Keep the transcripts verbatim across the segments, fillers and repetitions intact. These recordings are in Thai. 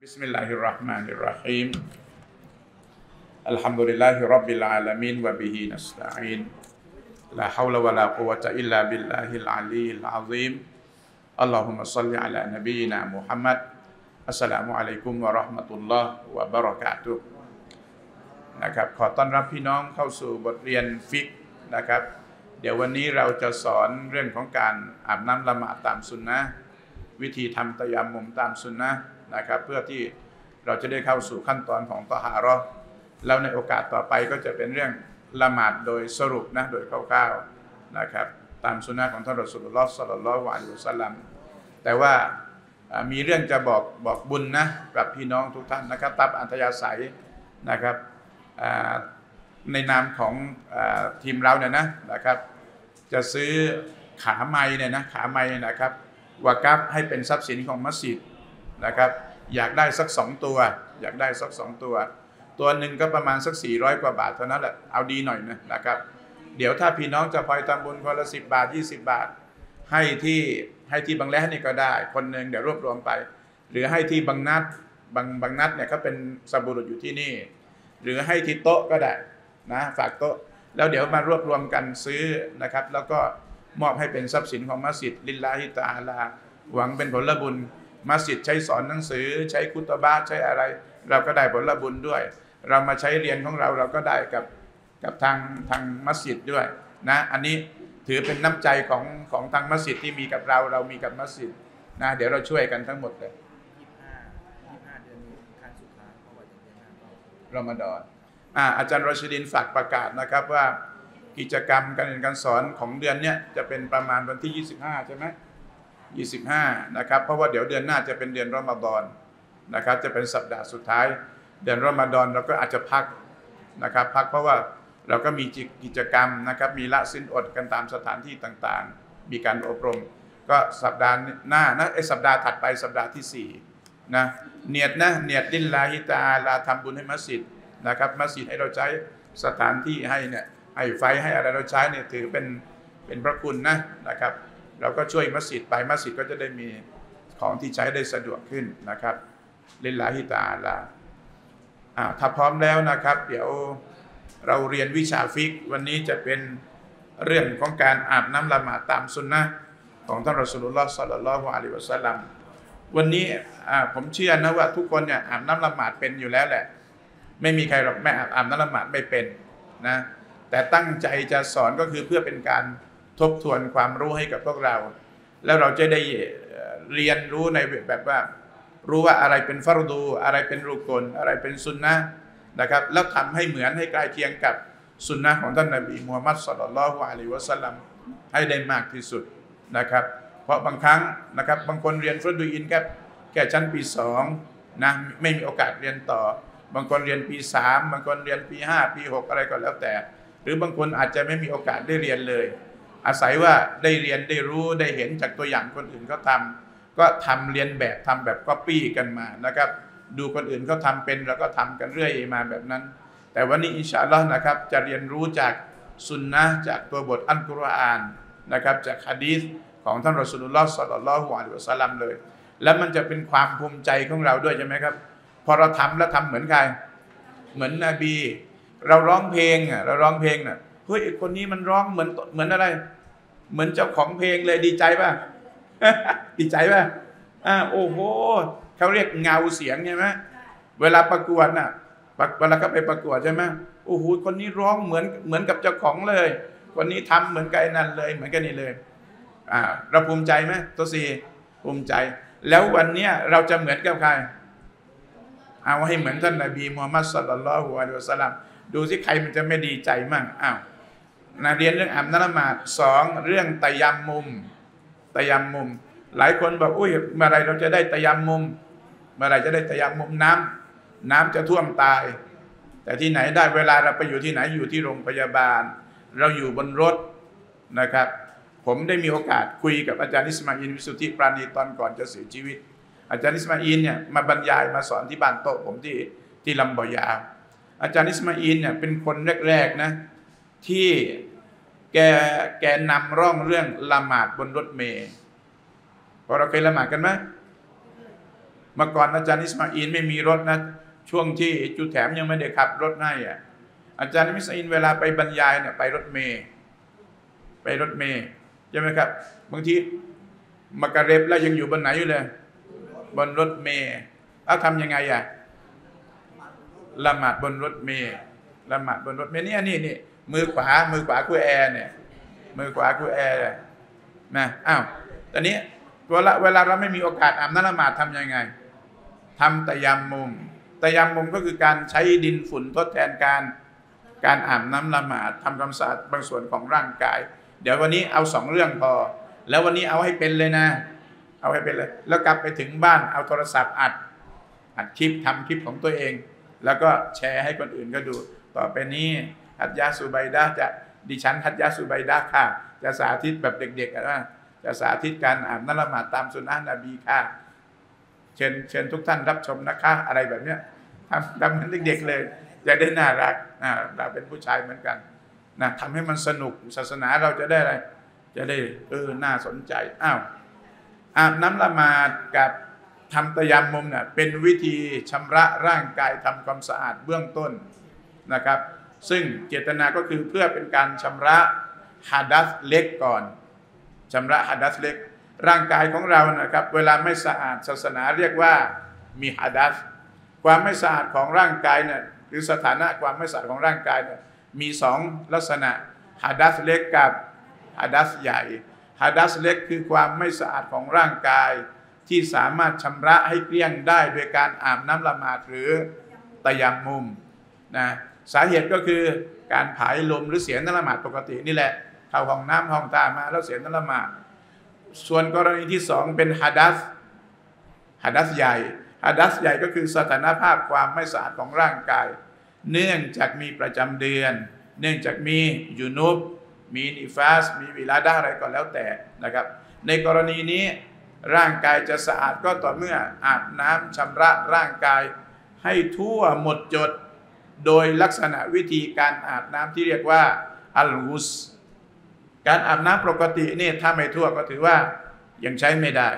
بسم الله الرحمن الرحيم الحمد لله رب العالمين وبه نستعين لا حول ولا قوة إلا بالله العلي العظيم اللهم صل على نبينا محمد السلام عليكم ورحمة الله وبركاته นะครับขอต้อนรับพี่น้องเข้าสู่บทเรียนฟิกห์นะครับเดี๋ยววันนี้เราจะสอนเรื่องของการอาบน้ำละหมาดตามสุนนะวิธีทำตะยัมมุมตามสุนนะนะครับเพื่อที่เราจะได้เข้าสู่ขั้นตอนของตอฮาเราะห์แล้วในโอกาสต่อไปก็จะเป็นเรื่องละหมาดโดยสรุปนะโดยคร่าวๆนะครับตามสุนนะของท่านรอซูลุลลอฮ์ ศ็อลลัลลอฮุอะลัยฮิวะซัลลัมแต่ว่ามีเรื่องจะบอกบอกบุญนะกับพี่น้องทุกท่านนะครับตามอัธยาศัยนะครับในนามของทีมเราเนี่ยนะนะครับจะซื้อขาไม้เนี่ยนะขาไม้นะครับวะกัฟให้เป็นทรัพย์สินของมัสยิดนะครับอยากได้สักสองตัวอยากได้สักสองตัวตัวหนึ่งก็ประมาณสักสี่ร้อยกว่าบาทเท่านั้นแหละเอาดีหน่อยนะนะครับเดี๋ยวถ้าพี่น้องจะพลอยทำบุญคนละสิบบาทยี่สิบบาทให้ที่ให้ที่บางแล้นี่ก็ได้คนหนึ่งเดี๋ยวรวบรวมไปหรือให้ที่บางนัดบางบางนัดเนี่ยเขาเป็นสับบุรุษอยู่ที่นี่หรือให้ที่โต๊ะก็ได้นะฝากโต๊ะแล้วเดี๋ยวมารวบรวมกันซื้อนะครับแล้วก็มอบให้เป็นทรัพย์สินของมัสยิดลิลลาฮิตะอาลาหวังเป็นผลบุญมัสยิดใช้สอนหนังสือใช้คุตบะห์ใช้อะไรเราก็ได้ผลบุญด้วยเรามาใช้เรียนของเราเราก็ได้กับกับทางทางมัสยิดด้วยนะอันนี้ถือเป็นน้ำใจของของทางมัสยิดที่มีกับเราเรามีกับมัสยิดนะเดี๋ยวเราช่วยกันทั้งหมดเลยยี่สิบห้า ยี่สิบห้าเดือนนี้ครั้งสุดท้ายของวันเดือนรอมฎอนอ่าอาจารย์รอชิดินฝากประกาศนะครับว่ากิจกรรมการเรียนการสอนของเดือนเนี้ยจะเป็นประมาณวันที่ยี่สิบห้าใช่ไหมยี่สิบห้านะครับเพราะว่าเดี๋ยวเดือนหน้าจะเป็นเดือนรอมฎอนนะครับจะเป็นสัปดาห์สุดท้ายเดือนรอมฎอนเราก็อาจจะพักนะครับพักเพราะว่าเราก็มีกิจกรรมนะครับมีละศีลอดกันตามสถานที่ต่างๆมีการอบรมก็สัปดาห์หน้านะไอ้สัปดาห์ถัดไปสัปดาห์ที่สี่นะเนียดนะเนียดลิลลาฮิตะอาลาทำบุญให้มัสยิดนะครับมัสยิดให้เราใช้สถานที่ให้เนี่ยให้ไฟให้อะไรเราใช้เนี่ยถือเป็นเป็นพระคุณนะนะครับเราก็ช่วยมัสยิดไปมัสยิดก็จะได้มีของที่ใช้ได้สะดวกขึ้นนะครับลิลลาฮิตะอาลาอ่าถ้าพร้อมแล้วนะครับเดี๋ยวเราเรียนวิชาฟิกห์วันนี้จะเป็นเรื่องของการอาบน้ำละหมาดตามสุนนะของท่านรอซูลุลลอฮ์ ศ็อลลัลลอฮุอะลัยฮิวะซัลลัมวันนี้อ่าผมเชื่อนะว่าทุกคนเนี่ยอาบน้ำละหมาดเป็นอยู่แล้วแหละไม่มีใครหรอกไม่อาบน้ำละหมาดไม่เป็นนะแต่ตั้งใจจะสอนก็คือเพื่อเป็นการทบทวนความรู้ให้กับพวกเราแล้วเราจะได้เรียนรู้ในแบบว่ารู้ว่าอะไรเป็นฟัรดูอะไรเป็นรุกลอะไรเป็นสุนนะนะครับแล้วทำให้เหมือนให้ใกล้เคียงกับสุนนะของท่านนบีมูฮัมมัด ศ็อลลัลลอฮุอะลัยฮิวะซัลลัมให้ได้มากที่สุดนะครับเพราะบางครั้งนะครับบางคนเรียนฟัรดูอินแค่แค่ชั้นปีสองนะไม่มีโอกาสเรียนต่อบางคนเรียนปีสามบางคนเรียนปีห้าปีหกอะไรก็แล้วแต่หรือบางคนอาจจะไม่มีโอกาสได้เรียนเลยอาศัยว่าได้เรียนได้รู้ได้เห็นจากตัวอย่างคนอื่นเขาทำก็ทำเรียนแบบทำแบบก๊อปปี้กันมานะครับดูคนอื่นเขาทาเป็นแล้วก็ทำกันเรื่อยมาแบบนั้นแต่วันนี้อินชาอัลลอฮ์นะครับจะเรียนรู้จากสุนนะจากตัวบทอัลกุรอานนะครับจากฮะดีษของท่านรอซูลุลลอฮ์ ศ็อลลัลลอฮุอะลัยฮิวะซัลลัมเลยและมันจะเป็นความภูมิใจของเราด้วยใช่ไหมครับพอเราทำแล้วทำเหมือนใครเหมือนนบีเราร้องเพลงอ่ะเราร้องเพลงน่ะเฮ้ยคนนี้มันร้องเหมือนเหมือนอะไรเหมือนเจ้าของเพลงเลยดีใจป่ะดีใจป่ะอ่าโอ้โหเขาเรียกเงาเสียงใช่ไหมเวลาประกวดน่ะเวลาก็ไปประกวดใช่ไหมโอ้โหคนนี้ร้องเหมือนเหมือนกับเจ้าของเลยคนนี้ทำเหมือนกันนั่นเลยเหมือนกันนี่เลยอ่าเราภูมิใจไหมตัวสี่ภูมิใจแล้ววันเนี้ยเราจะเหมือนกับใครเอาให้เหมือนท่านนบีมูฮัมมัด ศ็อลลัลลอฮุอะลัยฮิวะซัลลัมดูสิใครมันจะไม่ดีใจมั่งอ้าวนะเรียนเรื่องอาบน้ำละหมาดสองเรื่องตะยัมมุมตะยัมมุมหลายคนบอกอุ้ยเมื่อไรเราจะได้ตะยัมมุมเมื่อไรจะได้ตะยัมมุมน้ำน้ำจะท่วมตายแต่ที่ไหนได้เวลาเราไปอยู่ที่ไหนอยู่ที่โรงพยาบาลเราอยู่บนรถนะครับผมได้มีโอกาสคุยกับอาจารย์อิสมาอินวิสุทธิปราณีตอนก่อนจะเสียชีวิตอาจารย์อิสมาอินเนี่ยมาบรรยายมาสอนที่บ้านโต๊ะผมที่ที่ลำบอยาอาจารย์อิสมาอินเนี่ยเป็นคนแรกๆนะที่แกแกนำร่องเรื่องละหมาดบนรถเมล์พอเราเคยละหมาดกันไหม มื่อก่อนอาจารย์อิสมาอีลไม่มีรถนะช่วงที่จูแถมยังไม่ได้ขับรถให้อ่ะอาจารย์อิสมาอีลเวลาไปบรรยายเนี่ยไปรถเมย์ไปรถเมย์ใช่ไหมครับบางทีมักกะเร็บแล้วยังอยู่บนไหนอยู่เลยบนรถเมย์เอาทำยังไงอ่ะละหมาดบนรถเมย์ละหมาดบนรถเมย์นี่นี่นี่มือขวามือขวาคู่แอร์เนี่ยมือขวาคู่แอร์นะอ้าวตอนนี้เวลาเวลาเราไม่มีโอกาสอาบน้ำละหมาดทำยังไงทำตะยามมุมตะยามมุมก็คือการใช้ดินฝุ่นทดแทนการการอาบน้ำละหมาดทำความสะอาดบางส่วนของร่างกายเดี๋ยววันนี้เอาสองเรื่องพอแล้ววันนี้เอาให้เป็นเลยนะเอาให้เป็นเลยแล้วกลับไปถึงบ้านเอาโทรศัพท์อัดอัดคลิปทำคลิปของตัวเองแล้วก็แชร์ให้คนอื่นก็ดูต่อไปนี้ฮัจญะซุบัยดะห์จะดิฉันฮัจญะซุบัยดะห์ค่ะจะสาธิตแบบเด็กๆกันว่าจะสาธิตการอาบน้ำละหมาดตามสุนนะนบีค่ะเชิญเชิญทุกท่านรับชมนะคะอะไรแบบเนี้ยทำทำเหมือนเด็กๆเลยจะได้น่ารักเราเป็นผู้ชายเหมือนกันนะทำให้มันสนุกศาสนาเราจะได้อะไรจะได้เออน่าสนใจอ้าวอาบน้ำละหมาดกับทำตะยามมุมเนี่ยเป็นวิธีชำระร่างกายทำความสะอาดเบื้องต้นนะครับซึ่งเจตนาก็คือเพื่อเป็นการชำระหะดัษเล็กก่อนชำระหะดัษเล็กร่างกายของเรานะครับเวลาไม่สะอาดศาสนาเรียกว่ามีหะดัษความไม่สะอาดของร่างกายเนี่ยหรือสถานะความไม่สะอาดของร่างกายเนี่ยมีสองลักษณะหะดัษเล็กกับหะดัษใหญ่หะดัษเล็กคือความไม่สะอาดของร่างกายที่สามารถชำระให้เกลี้ยงได้โดยการอาบน้ำละหมาดหรือตะยามมุมนะสาเหตุก็คือการผายลมหรือเสียน้ำละหมาดปกตินี่แหละเข้าห้องน้ำห้องตามาแล้วเสียน้ำละหมาดส่วนกรณีที่สองเป็นหะดัษหะดัษใหญ่หะดัษใหญ่ก็คือสถานภาพความไม่สะอาดของร่างกายเนื่องจากมีประจำเดือนเนื่องจากมียูนูบมีนิฟาสมีวิลาดะห์อะไรก็แล้วแต่นะครับในกรณีนี้ร่างกายจะสะอาดก็ต่อเมื่ออาบน้ำชำระร่างกายให้ทั่วหมดจดโดยลักษณะวิธีการอาบน้ำที่เรียกว่าอัลกุสการอาบน้ำปกตินี่ถ้าไม่ทั่วก็ถือว่ายังใช้ไม่ได้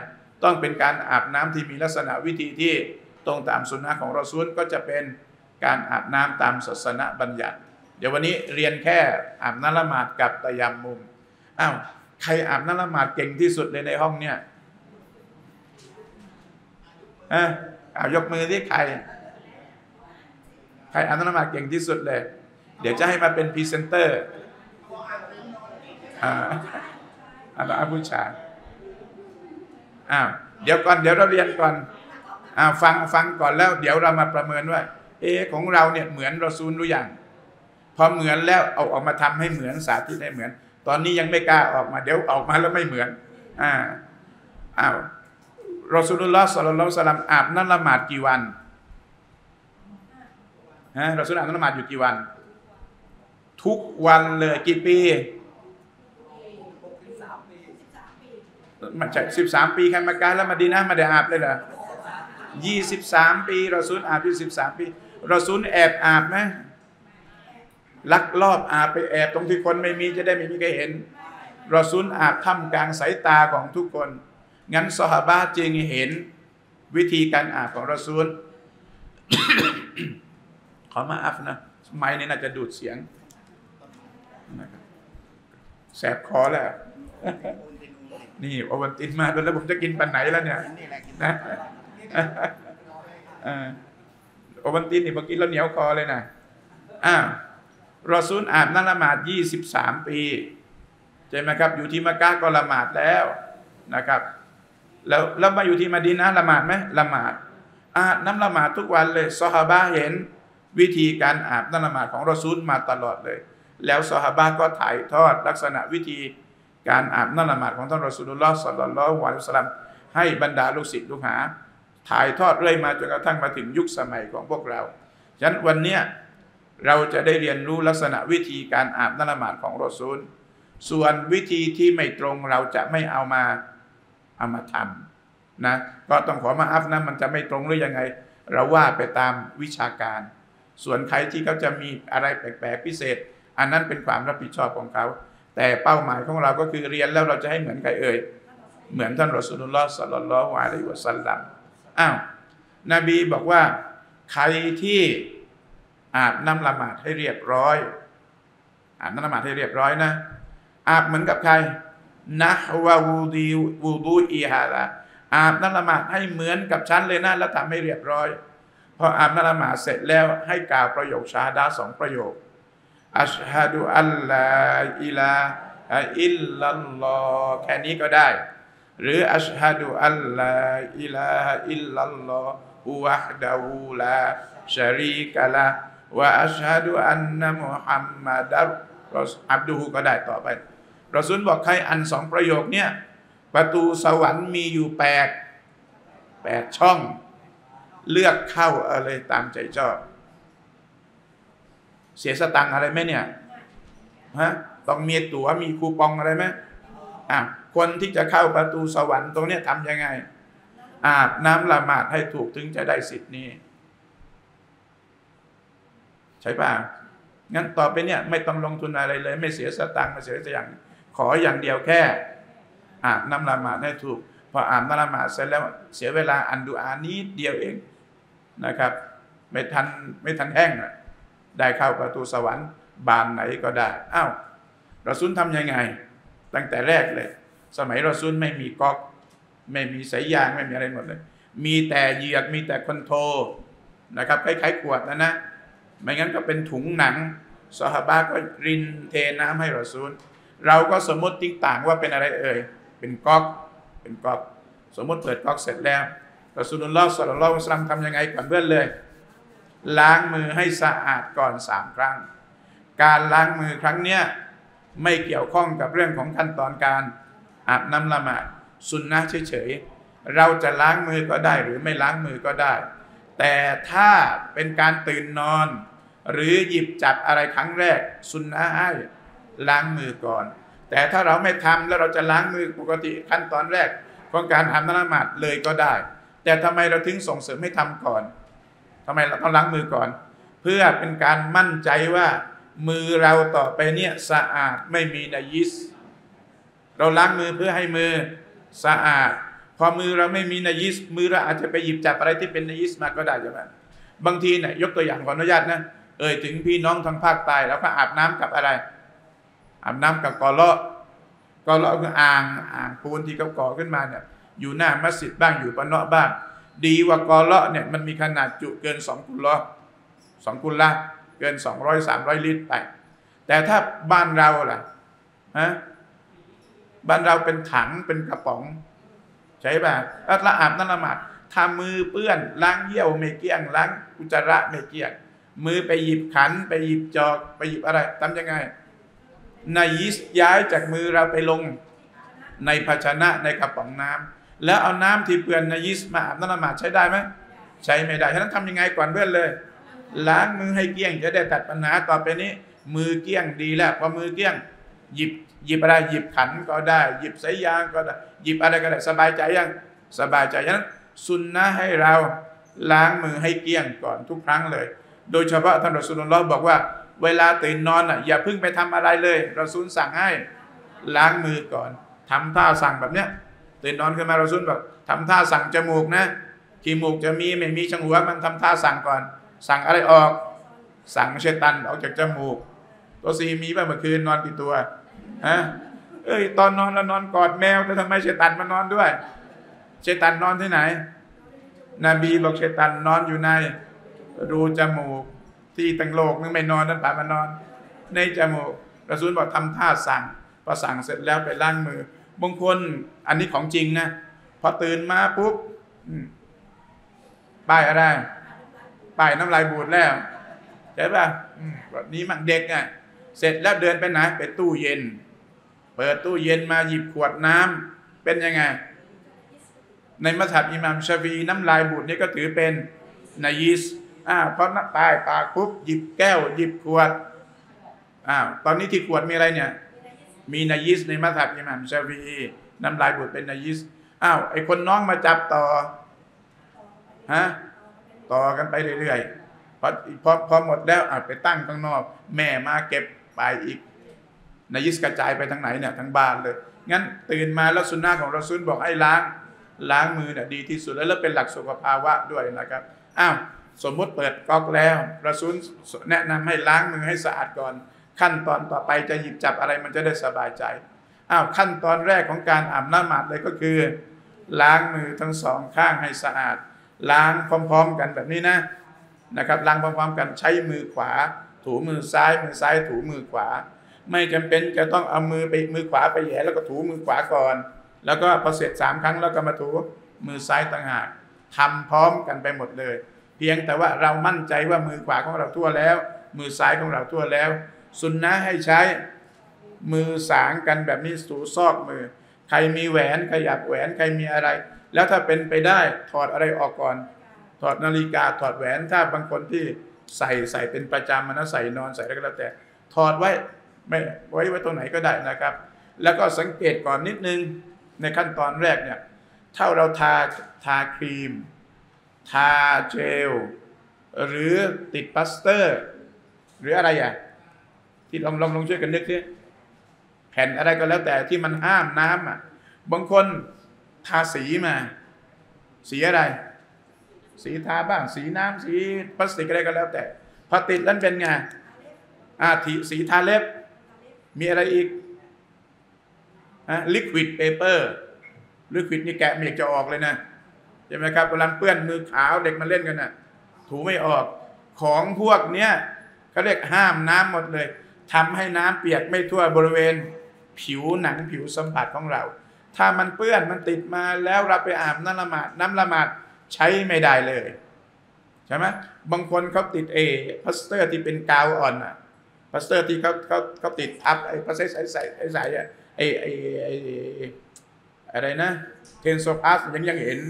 ต้องเป็นการอาบน้ำที่มีลักษณะวิธีที่ตรงตามสุนนะของรอซูลก็จะเป็นการอาบน้ำตามศาสนบัญญัติเดี๋ยววันนี้เรียนแค่อาบน้ำละหมาดกับตะยามมุมอ้าวใครอาบน้ำละหมาดเก่งที่สุดเลยในห้องเนี่ยเออเอายกมือที่ใครใครอาบน้ำละหมาดเก่งที่สุดเลยเดี๋ยวจะให้มาเป็นพรีเซนเตอร์อ่าอาอาบูชาอ้าวเดี๋ยวก่อนเดี๋ยวเราเรียนก่อนอ้าวฟังฟังก่อนแล้วเดี๋ยวเรามาประเมินว่าเอของเราเนี่ยเหมือนรอซูลหรือยังพอเหมือนแล้วเอาออกมาทำให้เหมือนสาธิตให้เหมือนตอนนี้ยังไม่กล้าออกมาเดี๋ยวออกมาแล้วไม่เหมือนอ่าอ้าวรอซูลุลลอฮ์ศ็อลลัลลอฮุอะลัยฮิวะซัลลัมอาบน้ำละหมาดกี่วันฮะรอซูลอาบน้ำละหมาดอยู่กี่วันทุกวันเลยกี่ปีมันใช่สิบสามปีใครมาการแล้วมาดีนะมาได้อาบเลยเหรอยี่สิบสามปีรอซูลอาบยี่สิบสามปีรอซูลแอบอาบไหมลักลอบอาบไปแอบตรงที่คนไม่มีจะได้ไม่มีใครเห็นรอซูลอาบท่ามกลางสายตาของทุกคนงั้นซอฮาบะห์จึงเห็นวิธีการอาบของรอซูล ขอมาอัฟนะไมค์เนี่ยน่าจะดูดเสียงแสบคอแล้วนี่อวันตินมาแล้วผมจะกินปันไหนแล้วเนี่ยนะอวันตินนี่ผมกินแล้วเหนียวคอเลยนะอ้าวรอซูลอาบน้ำละหมาดยี่สิบสามปีใช่ไหมครับอยู่ที่มักกะฮ์ก็ละหมาดแล้วนะครับแล้วแล้วมาอยู่ที่มะดีนะห์ละหมาดไหมละหมาดอาบน้ำละหมาดทุกวันเลยซอฮาบะห์เห็นวิธีการอาบน้ำละหมาดของรอซูลมาตลอดเลยแล้วซอฮาบะห์ก็ถ่ายทอดลักษณะวิธีการอาบน้ำละหมาดของท่านรอซูลุลลอฮ์ศ็อลลัลลอฮุอะลัยฮิวะซัลลัมให้บรรดาลูกศิษย์ลูกหาถ่ายทอดเรื่อยมาจนกระทั่งมาถึงยุคสมัยของพวกเราฉะนั้นวันนี้เราจะได้เรียนรู้ลักษณะวิธีการอาบน้ำละหมาดของรอซูลส่วนวิธีที่ไม่ตรงเราจะไม่เอามาเอามาทำนะก็ต้องขอมาอัฟนะมันจะไม่ตรงหรือยังไงเราว่าไปตามวิชาการส่วนใครที่เขาจะมีอะไรแปลกๆพิเศษอันนั้นเป็นความรับผิดชอบของเขาแต่เป้าหมายของเราก็คือเรียนแล้วเราจะให้เหมือนใครเอ่ยเหมือนท่านรอซูลุลลอฮ์ศ็อลลัลลอฮุอะลัยฮิวะซัลลัมอ้าว นบีบอกว่าใครที่อาบน้ำละหมาดให้เรียบร้อยอาบน้ำละหมาดให้เรียบร้อยนะอาบเหมือนกับใครนะวะวูดีวูดูอีฮาละอาบน้ำละหมาดให้เหมือนกับฉันเลยนะแล้วทำให้เรียบร้อยพออาบน้ำละหมาดเสร็จแล้วให้กล่าวประโยคชาดาสองประโยคอัชฮะดูอัลลอฮฺอิลาอิลลัลลอฮฺแค่นี้ก็ได้หรืออัชฮะดูอัลลอฮฺอิลาอิลลัลลอฮฺวะฮฺดะฮูลาชะรีกะละวะอัชฮะดูอันนะมุฮัมมัดอับดุฮูก็ได้ต่อไปรอซูลบอกใครอันสองประโยคเนี่ยประตูสวรรค์มีอยู่แปดแปดช่องเลือกเข้าอะไรตามใจชอบเสียสตังอะไรไหมเนี่ยฮะต้องมีตั๋วมีคูปองอะไรไหมอ่ะคนที่จะเข้าประตูสวรรค์ตรงนี้ทำยังไงอาบน้ำละหมาดให้ถูกถึงจะได้สิทธิ์นี้ใช่ป่ะงั้นต่อไปเนี่ยไม่ต้องลงทุนอะไรเลยไม่เสียสตังค์ไม่เสียอย่างขออย่างเดียวแค่อาบน้ำละหมาดให้ถูกพออาบน้ำละหมาดเสร็จแล้วเสียเวลาอันดูอานิดเดียวเองนะครับไม่ทันไม่ทันแห้งนะได้เข้าประตูสวรรค์บานไหนก็ได้อ้าวรอซูลทำยังไงตั้งแต่แรกเลยสมัยรอซูลไม่มีก๊อกไม่มีสายยางไม่มีอะไรหมดเลยมีแต่เหยือกมีแต่คอนโทรนะครับคล้ายๆขวดนะนะไม่งั้นก็เป็นถุงหนังซอฮาบะห์ก็รินเทน้ำให้รอซูลเราก็สมมติต่างว่าเป็นอะไรเอ่ยเป็นก๊อกเป็นก๊อกสมมติเปิดก๊อกเสร็จแล้วรอซูลุลลอฮ์ศ็อลลัลลอฮุอะลัยฮิวะซัลลัมทำยังไงก่อนเพื่อนเลยล้างมือให้สะอาดก่อนสามครั้งการล้างมือครั้งเนี้ยไม่เกี่ยวข้องกับเรื่องของขั้นตอนการอาบน้ำละหมาดสุนนะห์เฉยๆเราจะล้างมือก็ได้หรือไม่ล้างมือก็ได้แต่ถ้าเป็นการตื่นนอนหรือหยิบจับอะไรครั้งแรกสุนนะห์ให้ล้างมือก่อนแต่ถ้าเราไม่ทำแล้วเราจะล้างมือปกติขั้นตอนแรกของการอาบน้ำละหมาดเลยก็ได้แต่ทำไมเราถึงส่งเสริมให้ทำก่อนทำไมเราต้องล้างมือก่อนเพื่อเป็นการมั่นใจว่ามือเราต่อไปเนี่ยสะอาดไม่มีนายิสเราล้างมือเพื่อให้มือสะอาดพอมือเราไม่มีนายิสมือเราอาจจะไปหยิบจับอะไรที่เป็นนายิสมาก็ได้ใช่ไหมบางทีเนี่ยยกตัวอย่างขออนุญาตนะเอ่ยถึงพี่น้องทางภาคใต้แล้วก็อาบน้ำกับอะไรอาบน้ำกับกอเลาะกอเลาะคืออ่างอ่างปูนที่เขาก่อขึ้นมาเนี่ยอยู่หน้ามัสยิดบ้างอยู่ปะเนาะบ้างดีว่ากอเลาะเนี่ยมันมีขนาดจุเกินสองกุลละสองกุลละเกิน สองร้อยสามร้อย ลิตรไปแต่ถ้าบ้านเราล่ะฮะบ้านเราเป็นถังเป็นกระป๋องใช่ป่ะละอาบน้ำละหมาดทามือเปื้อนล้างเยี่ยวไม่เกี้ยงล้างอุจจาระไม่เกี้ยงมือไปหยิบขันไปหยิบจอกไปหยิบอะไรทำยังไงนายิสย้ายจากมือเราไปลงในภาชนะในกระป๋องน้ำแล้วเอาน้ำที่เปื้อนนายิสมาอาบน้ำละหมาดใช้ได้ไหมใช้ไม่ได้ฉะนั้นทำยังไงก่อนเพื่อนเลยล้างมือให้เกี้ยงจะได้ตัดปัญหาต่อไปนี้มือเกี้ยงดีแล้วพอมือเกี้ยงหยิบหยิบอะไรหยิบขันก็ได้หยิบสายยางก็ได้หยิบอะไรก็ได้สบายใจยังสบายใจฉะนั้นสุนนะให้เราล้างมือให้เกี้ยงก่อนทุกครั้งเลยโดยเฉพาะท่านรอซูลุลลอฮ์บอกว่าเวลาตื่นนอนอ่ะอย่าเพิ่งไปทำอะไรเลยรอซูลสั่งให้ล้างมือก่อนทำท่าสั่งแบบเนี้ยตื่นนอนขึ้นมารอซูลบอกทำท่าสั่งจมูกนะขี้มูกจะมีไม่มีช่างหัวมันทำท่าสั่งก่อนสั่งอะไรออกสั่งเชตันออกจากจมูกตัวซีมีป่ะเมื่อคืนนอนกี่ตัวฮะเอ้ยตอนนอนเรานอนกอดแมวแล้วทำไมเชตันมานอนด้วยเชตันนอนที่ไหนนบีบอกเชตันนอนอยู่ในรูจมูกที่ตั้งโลกนึงไม่นอนนั่นป่ะมานอนในจมูกรอซูลบอกทำท่าสั่งพอสั่งเสร็จแล้วไปล้างมือบางคนอันนี้ของจริงนะพอตื่นมาปุ๊บป้ายอะไรป้ายน้ำลายบูดแล้วใช่ป่ะแบบนี้มันเด็กไงเสร็จแล้วเดินไปไหนไปตู้เย็นเปิดตู้เย็นมาหยิบขวดน้ำเป็นยังไงในมัสยิดอิหม่ามชาฟีน้ำลายบูดนี่ก็ถือเป็นนายิสอ้าวเพราะน้ำตายปากปุ๊บหยิบแก้วหยิบขวดอ้าวตอนนี้ที่ขวดมีอะไรเนี่ยมีนายิสในมัสยิดอิหม่ามชาฟีน้ำลายบูดเป็นนายิสอ้าวไอคนน้องมาจับต่อฮะต่อกันไปเรื่อยๆพอพอพอหมดแล้วอาจไปตั้งข้างนอกแม่มาเก็บไปอีกนายิสกระจายไปทางไหนเนี่ยทางบ้านเลยงั้นตื่นมาแล้วสุนนะของรอซูลบอกให้ล้าง ล้างมือเนี่ยดีที่สุดแล้วเป็นหลักสุขภาวะด้วยนะครับอ้าวสมมุติเปิดก๊อกแล้วเราซุนแนะนำให้ล้างมือให้สะอาดก่อนขั้นตอนต่อไปจะหยิบจับอะไรมันจะได้สบายใจอ้าวขั้นตอนแรกของการอาบน้ำหมาดเลยก็คือล้างมือทั้งสองข้างให้สะอาดล้างพร้อมๆกันแบบนี้นะนะครับล้างพร้อมๆกันใช้มือขวาถูมือซ้ายมือซ้ายถูมือขวาไม่จำเป็นจะต้องเอามือไปมือขวาไปแหย่แล้วก็ถูมือขวาก่อนแล้วก็พอเสร็จสามครั้งแล้วก็มาถูมือซ้ายต่างหากทำพร้อมกันไปหมดเลยเพียงแต่ว่าเรามั่นใจว่ามือขวาของเราทั่วแล้วมือซ้ายของเราทั่วแล้วสุนนะให้ใช้มือสางกันแบบนี้สูซอกมือใครมีแหวนขยับแหวนใครมีอะไรแล้วถ้าเป็นไปได้ถอดอะไรออกก่อนถอดนาฬิกาถอดแหวนถ้าบางคนที่ใส่ใส่เป็นประจำมันนะใส่นอนใส่อะไรก็แล้วแต่ถอดไว้ไม่ไว้ไว้ตรงไหนก็ได้นะครับแล้วก็สังเกตก่อนนิดนึงในขั้นตอนแรกเนี่ยถ้าเราทาทาครีมทาเจลหรือติดพลาสเตอร์หรืออะไรอย่างที่ลองลองลองช่วยกันนึกเนี่ยแผ่นอะไรก็แล้วแต่ที่มันห้ามน้ำอ่ะบางคนทาสีมาสีอะไรสีทาบ้างสีน้ำสีพลาสติกอะไรก็แล้วแต่พอติดแล้วเป็นไงอ่าสีทาเล็บมีอะไรอีกอ่ะลิควิดเปเปอร์ลิควิดนี่แกะไม่อยากจะออกเลยนะใช่ไหมครับกำลังเปื้อนมือขาวเด็กมาเล่นกันน่ะถูไม่ออกของพวกเนี้ยเขาเรียกห้ามน้ำหมดเลยทำให้น้ำเปียกไม่ทั่วบริเวณผิวหนังผิวสัมผัสของเราถ้ามันเปื้อนมันติดมาแล้วเราไปอาบน้ำละหมาดน้ำละหมาดใช้ไม่ได้เลยใช่ไหมบางคนเขาติดเอพลาสเตอร์ที่เป็นกาวอ่อนอะพลาสเตอร์ที่เขาเขาเขาติดทับไอ้พลาสเตอร์ใสใสใสอะไอ้ไอ้ไอ้อะไรนะเทนโซพลาสยังยังเห็น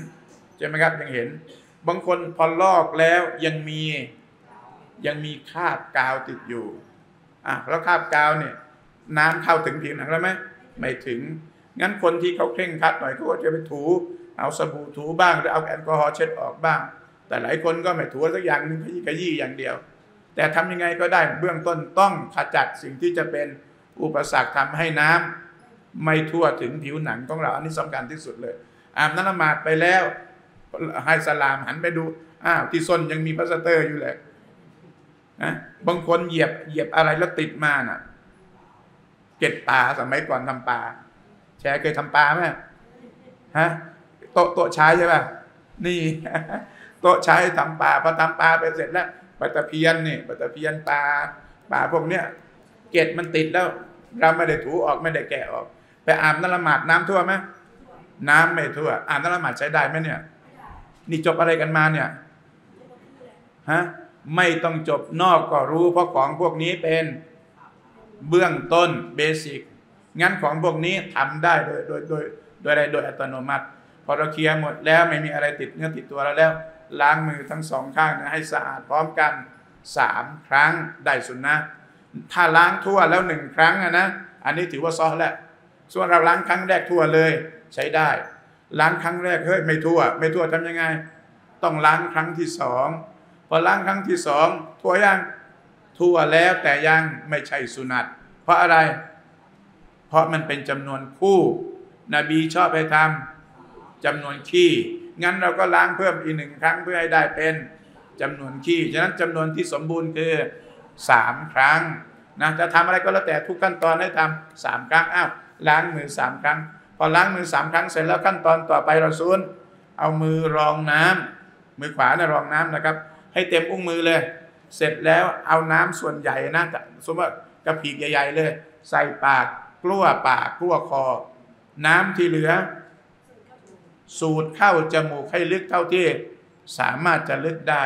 ใช่ไหมครับยังเห็นบางคนพอลอกแล้วยังมียังมีคราบกาวติดอยู่อ่ะแล้วคราบกาวเนี่ยน้ำเข้าถึงผิวหนังแล้วไหมไม่ถึงงั้นคนที่เขาเคร่งครัดหน่อยเขาก็จะไปถูเอาสบู่ถูบ้างหรือเอาแอลกอฮอล์เช็ดออกบ้างแต่หลายคนก็ไม่ถูสักอย่างนึงขยี้ขยี้อย่างเดียวแต่ทำยังไงก็ได้เบื้องต้นต้องขจัดสิ่งที่จะเป็นอุปสรรคทำให้น้ำไม่ทั่วถึงผิวหนังของเราอันนี้สำคัญที่สุดเลยอาบน้ำละหมาดไปแล้วให้สลามหันไปดูอ้าวที่ส้นยังมีพลาสเตอร์อยู่เลยนะบางคนเหยียบเหยียบอะไรแล้วติดมาน่ะเก็บปลาสมัยก่อนทำปลาแชร์เคยทำปลาไหมฮะโต๊ะโต๊ะใช้ใช่ป่ะนี่โต๊ะใช้ทำปลาพอทำปลาไปเสร็จแล้วปลาตะเพียนนี่ปลาตะเพียนปลาปลาพวกเนี้ยเกล็ดมันติดแล้วเราไม่ได้ถูออกไม่ได้แกะออกไปอาบน้ำละหมาดน้ำทั่วไหมน้ำไม่ทั่วอาบน้ำละหมาดใช้ได้ไหมเนี่ยนี่จบอะไรกันมาเนี่ยฮะไม่ต้องจบนอกก็รู้เพราะของพวกนี้เป็นเบื้องต้นเบสิกงั้นของพวกนี้ทำได้โดยโดยโดยโดยอะไรโดยอัตโนมัติพอเราเคลียร์หมดแล้วไม่มีอะไรติดเนื้อติดตัวเราแล้วล้างมือทั้งสองข้างนะให้สะอาดพร้อมกันสามครั้งได้สุนนะถ้าล้างทั่วแล้วหนึ่งครั้งนะอันนี้ถือว่าซอฮแล้วส่วนเราล้างครั้งแรกทั่วเลยใช้ได้ล้างครั้งแรกเฮ้ยไม่ทั่วไม่ทั่วทำยังไงต้องล้างครั้งที่สองพอล้างครั้งที่สองทั่วยังทั่วแล้วแต่ยังไม่ใช่สุนัตเพราะอะไรเพราะมันเป็นจำนวนคู่นบีชอบให้ทำจำนวนขี้งั้นเราก็ล้างเพิ่มอีกหนึ่งครั้งเพื่อให้ได้เป็นจำนวนขี้ฉะนั้นจำนวนที่สมบูรณ์คือสามครั้งนะจะทำอะไรก็แล้วแต่ทุกขั้นตอนให้ทำสามครั้งอ้าวล้างมือสามครั้งพอล้างมือสามครั้งเสร็จแล้วขั้นตอนต่อไปเราซุนเอามือรองน้ำมือขวาเนี่ยรองน้ำนะครับให้เต็มอุ้งมือเลยเสร็จแล้วเอาน้ำส่วนใหญ่นะสมมติกระพีกใหญ่ๆเลยใส่ปากกลั้วปากกลั้วคอน้ำที่เหลือสูดเข้าจมูกให้ลึกเท่าที่สามารถจะลึกได้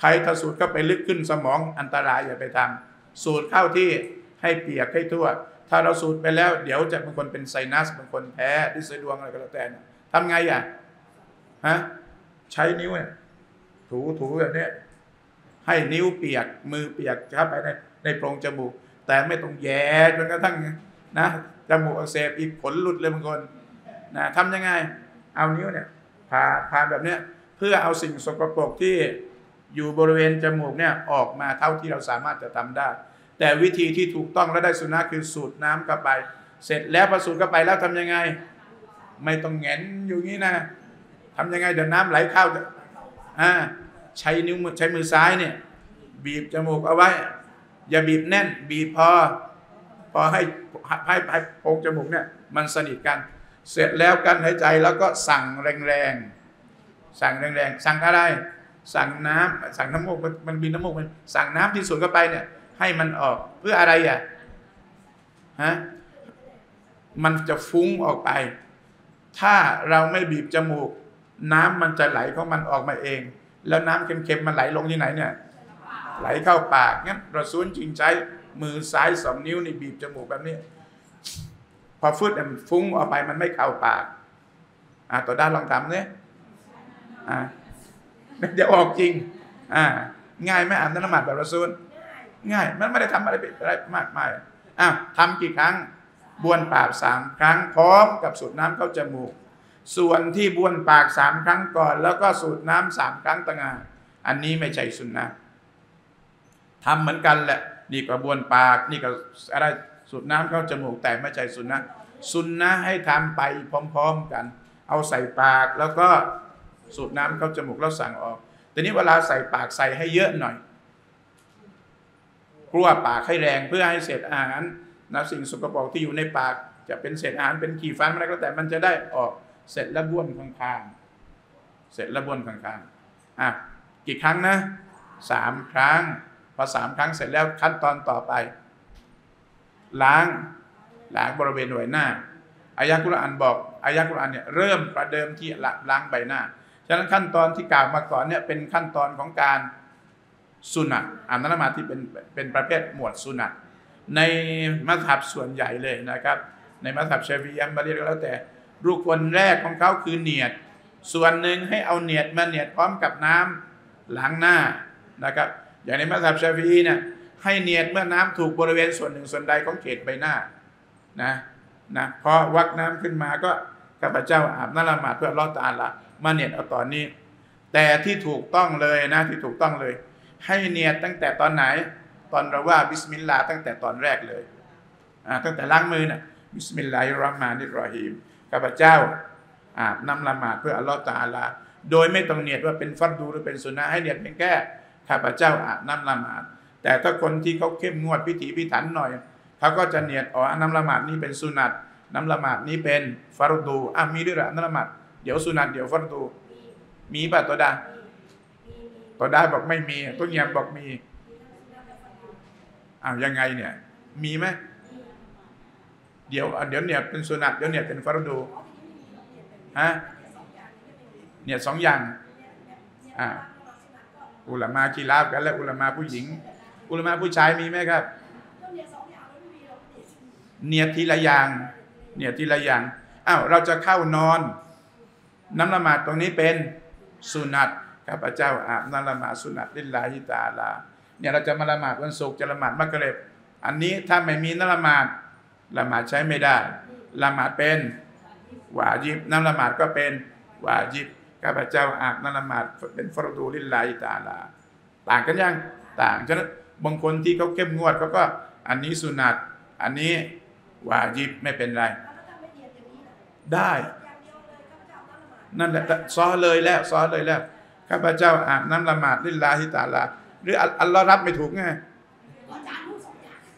ใครถ้าสูดเข้าไปลึกขึ้นสมองอันตรายอย่าไปทำสูดเข้าที่ให้เปียกให้ทั่วถ้าเราสูดไปแล้วเดี๋ยวจะบางคนเป็นไซนัสบางคนแพ้ที่สะดวงอะไรก็แล้วแต่ทำไงอ่ะฮะใช้นิ้วเนี่ยถูถูแบบนี้ให้นิ้วเปียกมือเปียกเข้าไปในในโพรงจมูกแต่ไม่ต้องแย่จนกระทั่งนะจมูกอักเสบอีกผลหลุดเลยบางคนนะทำยังไงเอานิ้วเนี่ยผ่าผ่าแบบเนี้ยเพื่อเอาสิ่งสกปรกที่อยู่บริเวณจมูกเนี่ยออกมาเท่าที่เราสามารถจะทำได้แต่วิธีที่ถูกต้องและได้สุนัขคือสูดน้ำเข้าไปเสร็จแล้วพอสูดเข้าไปแล้วทำยังไงไม่ต้องแหงนอยู่งี้นะ ทำยังไงเดี๋ยวน้ำไหลเข้าอ่าใช้นิ้วใช้มือซ้ายเนี่ยบีบจมูกเอาไว้อย่าบีบแน่นบีบพอพอให้ให้ให้โพรงจมูกเนี่ยมันสนิทกันเสร็จแล้วกันหายใจแล้วก็สั่งแรงๆสั่งแรงๆสั่งอะไรสั่งน้ำสั่งน้ำมูกมันบินน้ำมูกมันสั่งน้ำที่สูดเข้าไปเนี่ยให้มันออกเพื่ออะไรอ่ะฮะมันจะฟุ้งออกไปถ้าเราไม่บีบจมูกน้ำมันจะไหลของมันออกมาเองแล้วน้ำเค็มๆมันไหลลงที่ไหนเนี่ยไหลเข้าปากงั้นเราซูนจึงใช้มือซ้ายสองนิ้วนี่บีบจมูกแบบนี้พอฟืดมันฟุ้งออกไปมันไม่เข้าปากอ่าต่อด้านลองทำเนี่ยอ่าเดี๋ยวออกจริงอ่าง่ายไหมอาบน้ำหมัดแบบเราซูนง่ายมันไม่ได้ทำอะไรผิดอะไรมากมายอ่ะทำกี่ครั้งบ้วนปากสามครั้งพร้อมกับสูดน้ำเข้าจมูกส่วนที่บ้วนปากสามครั้งก่อนแล้วก็สูดน้ำสามครั้งต่างหากอันนี้ไม่ใช่สุนนะทำเหมือนกันแหละนี่ก็บ้วนปากนี่ก็อะไรสูดน้ำเข้าจมูกแต่ไม่ใช่สุนนะสุนนะให้ทำไปพร้อมๆกันเอาใส่ปากแล้วก็สูดน้ำเข้าจมูกแล้วสั่งออกแต่นี้เวลาใส่ปากใส่ให้เยอะหน่อยกลัวปากให้แรงเพื่อให้เศษอาหารนะสิ่งสกปรกที่อยู่ในปากจะเป็นเศษอาหารเป็นขี้ฟันอะไรก็แต่มันจะได้ออกเสร็จแล้วบ้วนข้างๆเสร็จแล้วบ้วนข้างๆอ่ะกี่ครั้งนะสามครั้งพอสามครั้งเสร็จแล้วขั้นตอนต่อไปล้างล้างบริเวณใบหน้าอายะกุรอานบอกอายะกุรอานเนี่ยเริ่มประเดิมที่ล้างใบหน้าฉะนั้นขั้นตอนที่กล่าวมาก่อนเนี่ยเป็นขั้นตอนของการสุนัตอาบน้ำละหมาดที่เป็นเป็นประเภทหมวดสุนัตในมัธยับส่วนใหญ่เลยนะครับในมัธยับชาวีอัมบารีก็แล้วแต่รูปคนแรกของเขาคือเนียดส่วนหนึ่งให้เอาเนียดมาเนียดพร้อมกับน้ำล้างหน้านะครับอย่างในมัธยับชาวีเนี่ยให้เนียดเมื่อน้ำถูกบริเวณส่วนหนึ่งส่วนใดของเขตใบหน้านะนะพอวักน้ำขึ้นมาก็ข้าพเจ้าอาบน้ำละหมาดเพื่อลอตาละมาเนียดเอาตอนนี้แต่ที่ถูกต้องเลยนะที่ถูกต้องเลยให้เนียดตั้งแต่ตอนไหนตอนเราว่าบิสมิลลาห์ตั้งแต่ตอนแรกเลยตั้งแต่ล้างมือน่ะบิสมิลลาฮิรเราะห์มานิรเราะฮีมข้าพเจ้าอาบน้ำละหมาดเพื่ออัลลอฮฺตะอาลาโดยไม่ต้องเนียดว่าเป็นฟัรดูหรือเป็นสุนนะให้เนียดเพียงแค่ข้าพเจ้าอาบน้ำละหมาดแต่ถ้าคนที่เขาเข้มงวดพิถีพิถันหน่อยเขาก็จะเนียดอ๋อน้ำละหมาดนี้เป็นสุนัตน้ำละหมาดนี้เป็นฟัรดูอ่ะมีด้วยหรอน้ำละหมาดเดี๋ยวสุนัตเดี๋ยวฟัรดูมีป่ะตัวดาตัวดาบอกไม่มีตัวเงียบบอกมีอ้าวยังไงเนี่ยมีไหมเดี๋ยวเดี๋ยวเนี่ยเป็นสุนัตเดี๋ยวเนี่ยเป็นฟัรดูฮะเนี่ยสองอย่างอ่าอุลามากีราบกันและอุลามาผู้หญิงอุลามาผู้ชายมีไหมครับเนี่ยทีละอย่างเนี่ยทีละอย่างอ้าวเราจะเข้านอนน้ำละหมาดตรงนี้เป็นสุนัตข้าพเจ้าอาบน้ำละหมาดสุนัตลิลลาฮิตะอาลาเนี่ยเราจะมาละหมาดวันศุกร์จะละหมาดมักริบอันนี้ถ้าไม่มีน้ำละหมาดละหมาดใช้ไม่ได้ละหมาดเป็นวาญิบน้ำละหมาดก็เป็นวาญิบข้าพเจ้าอาบน้ำละหมาดเป็นฟัรดูลิลลาฮิตะอาลาต่างกันยังต่างฉะนั้นบางคนที่เขาเข้มงวดเขาก็อันนี้สุนัตอันนี้วาญิบไม่เป็นไรได้นั่นแหละซ้อเลยแล้วซ้อเลยแล้วข้าพเจ้าอาบน้ำละหมาดลิลลาฮิตะอาลาหรืออัลลอฮ์รับไม่ถูกไง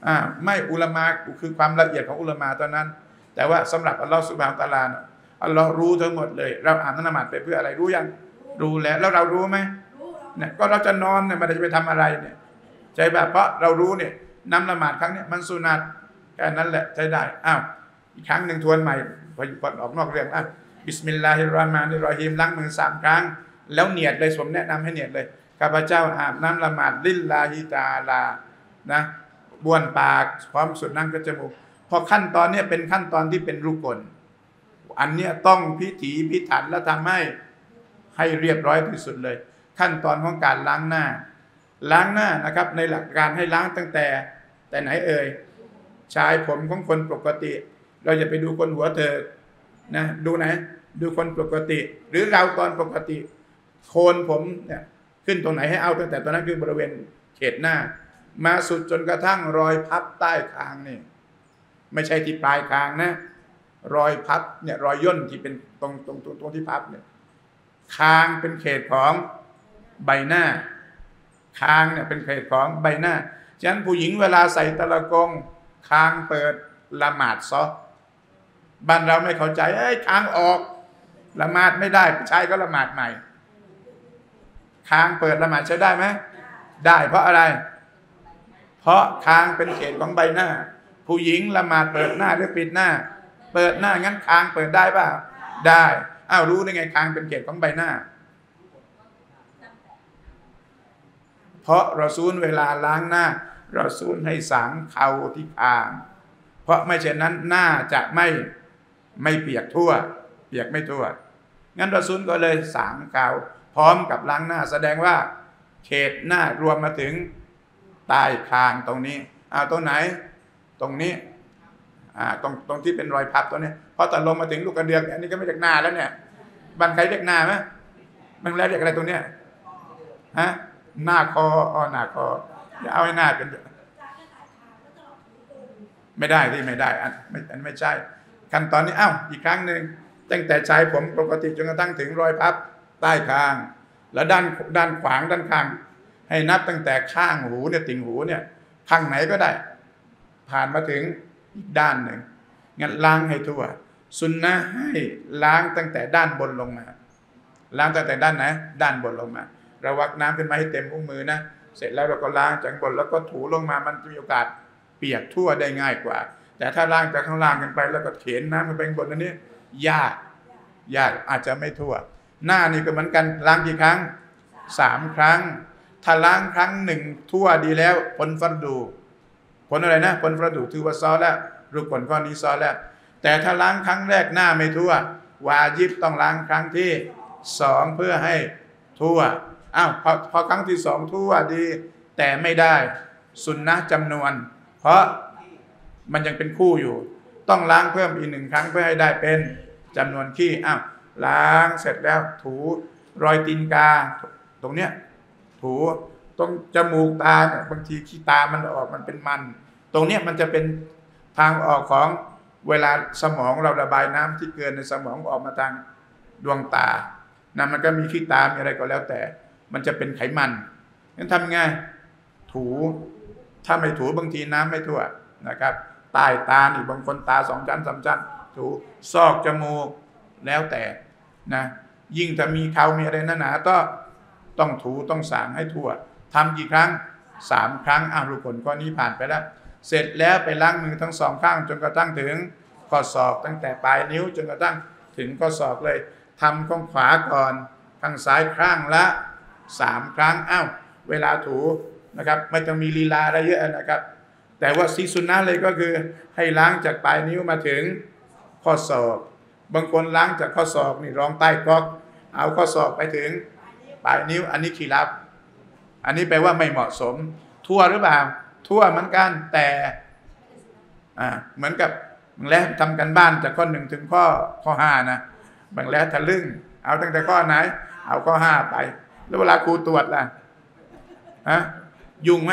อ่าไม่อุลามะคือความละเอียดของอุลามะตอนนั้นแต่ว่าสำหรับอัลลอฮ์สุบฮานะตะอาลาอัลลอฮ์รู้ทั้งหมดเลยเราอ่านน้ำละหมาดไปเพื่ออะไรรู้ยังรู้แล้วแล้วเรารู้ไหมเนี่ยก็เราจะนอนเนี่ยมันจะไปทำอะไรเนี่ยใจแบบเพราะเรารู้เนี่ยน้ำละหมาดครั้งนี้มันสุนัตแค่นั้นแหละใช้ได้อ้าวอีกครั้งหนึ่งทวนใหม่พอหยุดออกนอกเรื่องอ่ะบิสมิลลาฮิรเราะห์มานิรเราะฮีมล้างมือสามครั้งแล้วเนียดเลยผมแนะนำให้เนียดเลยข้าพเจ้าอาบน้ำละหมาดลิลลาฮิตะอาลานะบ้วนปากพร้อมสูดน้ำเข้าจมูกพอขั้นตอนนี้เป็นขั้นตอนที่เป็นรุกลอันนี้ต้องพิถีพิถันและทำให้ให้เรียบร้อยที่สุดเลยขั้นตอนของการล้างหน้าล้างหน้านะครับในหลักการให้ล้างตั้งแต่แต่ไหนเอ่ยชายผมของคนปกติเราอย่าไปดูคนหัวเถิกนะดูไหนดูคนปกติหรือเราตอนปกติโคนผมเนี่ยขึ้นตรงไหนให้เอาตั้งแต่ตอนนั้นคือบริเวณเขตหน้ามาสุดจนกระทั่งรอยพับใต้คางนี่ไม่ใช่ที่ปลายคางนะรอยพับเนี่ยรอยย่นที่เป็นตรงตรงตรงที่พับเนี่ย คางเป็นเขตของใบหน้าคางเนี่ยเป็นเขตของใบหน้าฉะนั้นผู้หญิงเวลาใส่ตะละกงคางเปิดละหมาดซะบ้านเราไม่เข้าใจเอ้ยคางออกละหมาดไม่ได้ผู้ชายก็ละหมาดใหม่คางเปิดละหมาดใช้ได้ไหมได้เพราะอะไรเพราะคางเป็นเขตของใบหน้าผู้หญิงละหมาดเปิดหน้าหรือปิดหน้าเปิดหน้างั้นคางเปิดได้ป่ะได้อ้าวรู้ได้ไงคางเป็นเขตของใบหน้าเพราะเราซูลเวลาล้างหน้าเราซูลให้สางเข่าที่คางเพราะไม่เช่นนั้นหน้าจะไม่ไม่เปียกทั่วเปียกไม่ทั่วงั้นเราซูลก็เลยสางเข่าพร้อมกับล้างหน้าแสดงว่าเขตหน้ารวมมาถึงใต้คางตรงนี้อ้าวตรงไหนตรงนี้อ่าตรงตรงที่เป็นรอยพับตัวนี้พอตะลงมาถึงลูกกระเดือกอันนี้ก็ไม่เรียกหน้าแล้วเนี่ยบันไดเรียกหน้าไหมมันแล้วเรียกอะไรตรงเนี้ยฮะหน้าคออ้อหน้าคอจะเอาให้หน้าเป็นไม่ได้ที่ไม่ได้อันไม่อันไม่ใช่ขั้นตอนนี้อ้าวอีกครั้งหนึ่งตั้งแต่ชายผมปกติจนกระทั่งถึงรอยพับใต้คางแล้วด้านด้านขวางด้านข้างให้นับตั้งแต่ข้างหูเนี่ยติ่งหูเนี่ยข้างไหนก็ได้ผ่านมาถึงอีกด้านหนึ่งงั้นล้างให้ทั่วสุนนะให้ล้างตั้งแต่ด้านบนลงมาล้างตั้งแต่ด้านไหนด้านบนลงมาระวักน้ำเป็นไม้ให้เต็มอุ้งมือนะเสร็จแล้วเราก็ล้างจากบนแล้วก็ถูลงมามันจะมีโอกาสเปียกทั่วได้ง่ายกว่าแต่ถ้าล้างจากข้างล่างกันไปแล้วก็เข็นน้ำกันไปบนนั้นนี่ยากยากอาจจะไม่ทั่วหน้านี่ก็เหมือนกันล้างกี่ครั้งสามครั้งถ้าล้างครั้งหนึ่งทั่วดีแล้วผลฟัดดูผลอะไรนะผลฟัดดูถือว่าซอแล้วรูปผลข้อนี้ซอแล้วแต่ถ้าล้างครั้งแรกหน้าไม่ทั่ววาญิบต้องล้างครั้งที่สองเพื่อให้ทั่วอ้าวพอพอครั้งที่สองทั่วดีแต่ไม่ได้สุนนะจำนวนเพราะมันยังเป็นคู่อยู่ต้องล้างเพิ่มอีกหนึ่งครั้งเพื่อให้ได้เป็นจำนวนขี้อ้าวล้างเสร็จแล้วถูรอยตีนกาตรงเนี้ยถูตรงจมูกตาเนี่ยบางทีขี้ตามันออกมันเป็นมันตรงเนี้ยมันจะเป็นทางออกของเวลาสมองเราระบายน้ำที่เกินในสมองออกมาทางดวงตานะมันก็มีขี้ตามีอะไรก็แล้วแต่มันจะเป็นไขมันงั้นทำไงถูถ้าไม่ถูบางทีน้ำไม่ทั่วนะครับใต้ตาอีกบางคนตาสองชั้นสามชั้นถูซอกจมูกแล้วแต่นะยิ่งถ้ามีเขามีอะไรหนาๆก็ต้องถูต้องสางให้ทั่วทำกี่ครั้งสามครั้งอารุผลข้อนี้ผ่านไปแล้วเสร็จแล้วไปล้างมือทั้งสองข้างจนกระทั่งถึงข้อศอกตั้งแต่ปลายนิ้วจนกระทั่งถึงข้อศอกเลยทำข้างขวาก่อนข้างซ้ายข้างละสามครั้งอ้าวเวลาถูนะครับไม่ต้องมีลีลาอะไรเยอะนะครับแต่ว่าซีซุนนะเลยก็คือให้ล้างจากปลายนิ้วมาถึงข้อศอกบางคนล้างจากข้อศอกนี่รองใต้ก๊อกเอาข้อศอกไปถึงปลายนิ้วอันนี้ขี้ลับอันนี้แปลว่าไม่เหมาะสมทั่วหรือเปล่าทั่วเหมือนกันแต่อ่าเหมือนกับบางแล้ทำกันบ้านจากข้อหนึ่งถึงข้อข้อห้านะบางแล้ทะลึ่งเอาตั้งแต่ข้อไหนเอาข้อห้าไปแล้วเวลาครูตรวจล่ะฮะยุ่งไหม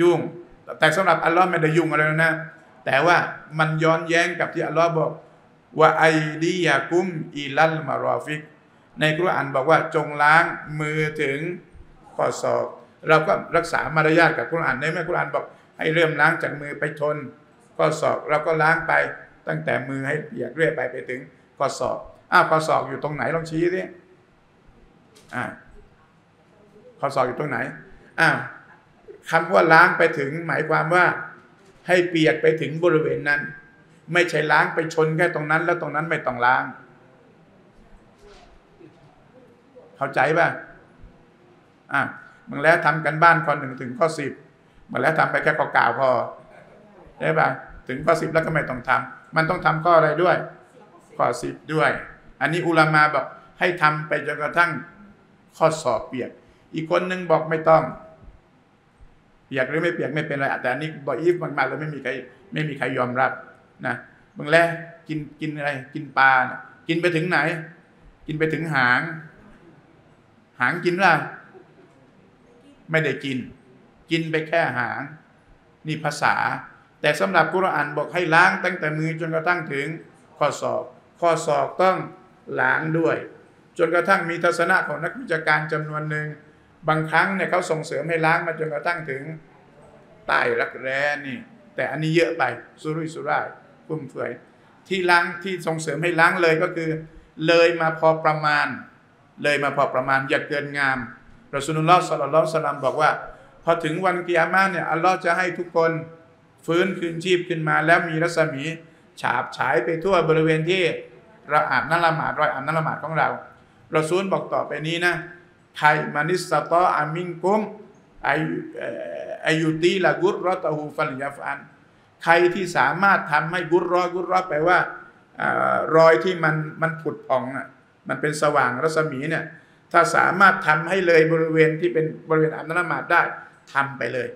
ยุ่งแต่สำหรับอัลลอฮ์ไม่ได้ยุ่งอะไรนะแต่ว่ามันย้อนแย้งกับที่อัลลอฮ์บอกว่าไอดียาคุมอีลัลมารอฟิกในกุรอานบอกว่าจงล้างมือถึงข้อศอกเราก็รักษามารยาทกับกุรอานในเมื่อกุรอานบอกให้เริ่มล้างจากมือไปทนข้อศอกเราก็ล้างไปตั้งแต่มือให้เปียกเรื่อยไปไปถึงข้อศอกอ้าวข้อศอกอยู่ตรงไหนลองชี้ดิอ่าข้อศอกอยู่ตรงไหนอ้าวคำว่าล้างไปถึงหมายความว่าให้เปียกไปถึงบริเวณนั้นไม่ใช่ล้างไปชนแค่ตรงนั้นแล้วตรงนั้นไม่ต้องล้างเข้าใจป่ะอ่ะมึงแล้วทำกันบ้านข้อหนึ่งถึงข้อสิบมึงแล้วทำไปแค่ข้อกล่าวพอได้ป่ะถึงข้อสิบแล้วก็ไม่ต้องทำมันต้องทำข้ออะไรด้วยข้อสิบด้วยอันนี้อุลามะบอกให้ทำไปจนกระทั่งข้อศอกเปียกอีกคนหนึ่งบอกไม่ต้องเปียกหรือไม่เปียกไม่เป็นไรแต่อันนี้บอยอีฟมากๆแล้วไม่มีใครไม่มีใครยอมรับนะบางแรกกินกินอะไรกินปลานะกินไปถึงไหนกินไปถึงหางหางกินหรือเปล่าไม่ได้กินกินไปแค่หางนี่ภาษาแต่สำหรับกุรอานบอกให้ล้างตั้งแต่มือจนกระทั่งถึงข้อศอกข้อศอกต้องล้างด้วย จนกระทั่งมีทัศนะของนักวิชาการจำนวนหนึ่งบางครั้งเนี่ยเขาส่งเสริมให้ล้างมาจนกระทั่งถึงใต้รักแร้นี่แต่อันนี้เยอะไปสุรุ่ยสุร่ายฟุ่มเฟือยที่ล้างที่ส่งเสริมให้ล้างเลยก็คือเลยมาพอประมาณเลยมาพอประมาณอย่าเกินงามรอซูลุลลอฮ์ศ็อลลัลลอฮุอะลัยฮิวะซัลลัมบอกว่าพอถึงวันกิยามะฮ์เนี่ยอัลลอฮ์จะให้ทุกคนฟื้นคืนชีพขึ้นมาแล้วมีรัศมีฉาบฉายไปทั่วบริเวณที่เราอาบน้ำละหมาดรอยอาบน้ำละหมาดของเรารอซูลบอกต่อไปนี้นะไทมานิสตะตออามิงกุมอายุตีละกุรรอตะฮูฟัลยาฟันใครที่สามารถทำให้กุรรอกุรรอแปลว่ารอยที่มันมันผุดผ่องน่ะมันเป็นสว่างรัศมีเนี่ยถ้าสามารถทำให้เลยบริเวณที่เป็นบริเวณอาบน้ำละหมาดได้ทำไปเลย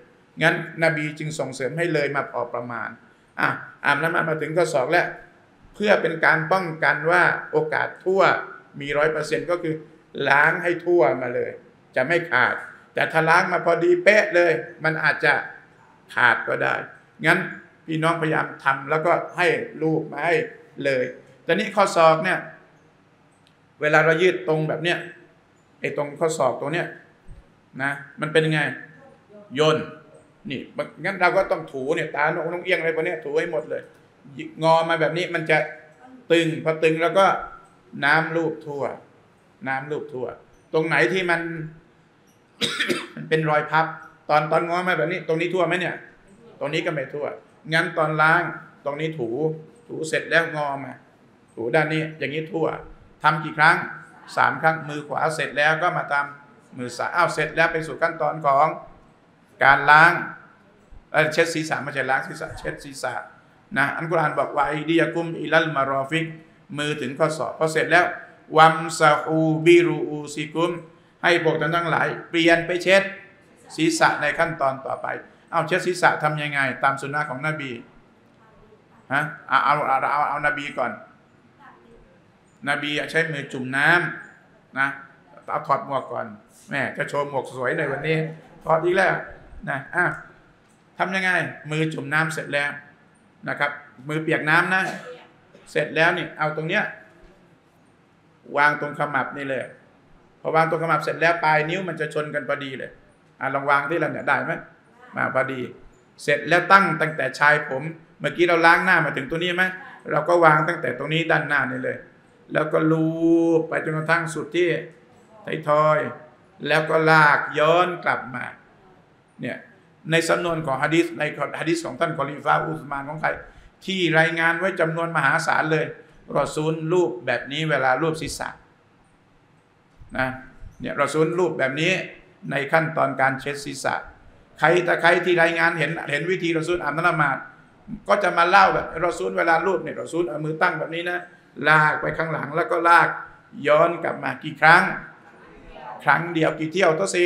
งั้นนบีจึงส่งเสริมให้เลยมาพอประมาณอ่ะอาบน้ำละหมาดมาถึงข้อสองแล้วเพื่อเป็นการป้องกันว่าโอกาสทั่วมีร้อยเปอร์เซ็นต์ก็คือล้างให้ทั่วมาเลยจะไม่ขาดแต่ถ้าล้างมาพอดีเป๊ะเลยมันอาจจะขาดก็ได้งั้นพี่น้องพยายามทำแล้วก็ให้ลูกมาให้เลยแต่นี้ข้อศอกเนี่ยเวลาเรายืดตรงแบบเนี้ยไอ้ตรงข้อศอกตัวเนี้ยนะมันเป็นยังไงย่นนี่งั้นเราก็ต้องถูเนี่ยตาน้องน้องเอียงอะไรพวกเนี้ยถูให้หมดเลยงอมาแบบนี้มันจะตึงพอตึงแล้วก็น้ำลูบทั่วน้ำลูบทั่วตรงไหนที่มัน เป็นรอยพับตอนตอนงอมาแบบนี้ตรงนี้ทั่วไหมเนี่ยตรงนี้ก็ไม่ทั่วงั้นตอนล้างตรงนี้ถูถูเสร็จแล้วงอมาถูด้านนี้อย่างนี้ทั่วทำกี่ครั้งสามครั้งมือขวาเสร็จแล้วก็มาตามมือซ้ายอ้าวเสร็จแล้วไปสู่ขั้นตอนของการล้างเช็ดศีรษะไม่ใช่ล้างศีรษะเช็ดศีรษะนะอัลกุรอานบอกว่าอิดียะกุมอิลัลมารอฟิกมือถึงข้อศอกพอเสร็จแล้ววัมซาอูบิรูอูซิกุมให้พวกท่านทั้งหลายเปลี่ยนไปเช็ดศีรษะในขั้นตอนต่อไปเอาเช็ดศีรษะทํำยังไงตามสุนนะของนบีฮะเอาเอาเอาเอานบีก่อนนบีใช้มือจุ่มน้ำนะเอาถอดหมวกก่อนแม่จะโชว์หมวกสวยในวันนี้ถอดอีกแล้วนะอ่ะทำยังไงมือจุ่มน้ำเสร็จแล้วนะครับมือเปียกน้ำนะเสร็จแล้วนี่เอาตรงเนี้ยวางตรงขมับนี่เลยพอวางตรงขมับเสร็จแล้วปลายนิ้วมันจะชนกันพอดีเลยอ่ะลองวางที่เราเนี่ยได้ไหมมาพอดีเสร็จแล้วตั้งตั้งแต่ชายผมเมื่อกี้เราล้างหน้ามาถึงตัวนี้ไหมเราก็วางตั้งแต่ตรงนี้ด้านหน้านี่เลยแล้วก็ลูบไปจนกระทั่งสุดที่ไททอยแล้วก็ลากย้อนกลับมาเนี่ยในสำนวนของฮะดิษในฮะดิษของท่านกอลิฟาอุสมานของใครที่รายงานไว้จำนวนมหาศาลเลยรอซูลรูปแบบนี้เวลารูปศีรษะนะเนี่ยรอซูลรูปแบบนี้ในขั้นตอนการเช็ดศีรษะใครแต่ใครที่รายงานเห็นเห็นวิธีรอซูลอาบน้ำละหมาดก็จะมาเล่าแบบรอซูลเวลารูปเนี่ยรอซูลเอามือตั้งแบบนี้นะลากไปข้างหลังแล้วก็ลากย้อนกลับมากี่ครั้งครั้งเดียวกี่เที่ยวตัวซี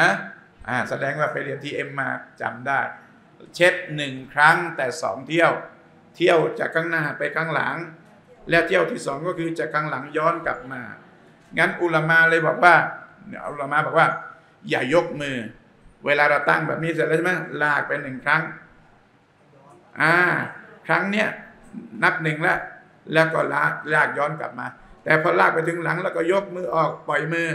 ฮะอ่าแสดงว่าไปเรียนทีเอ็มมาจำได้เช็ดหนึ่งครั้งแต่สองเที่ยวเที่ยวจากข้างหน้าไปข้างหลังแล้วเที่ยวที่สองก็คือจากข้างหลังย้อนกลับมางั้นอุลามาเลยบอกว่าอุลามาบอกว่าอย่ายกมือเวลาเราตั้งแบบนี้เสร็จแล้วใช่ไหมลากไปหนึ่งครั้งอ่าครั้งเนี้ยนับหนึ่งแล้วแล้วก็ลากลากย้อนกลับมาแต่พอลากไปถึงหลังแล้วก็ยกมือออกปล่อยมือ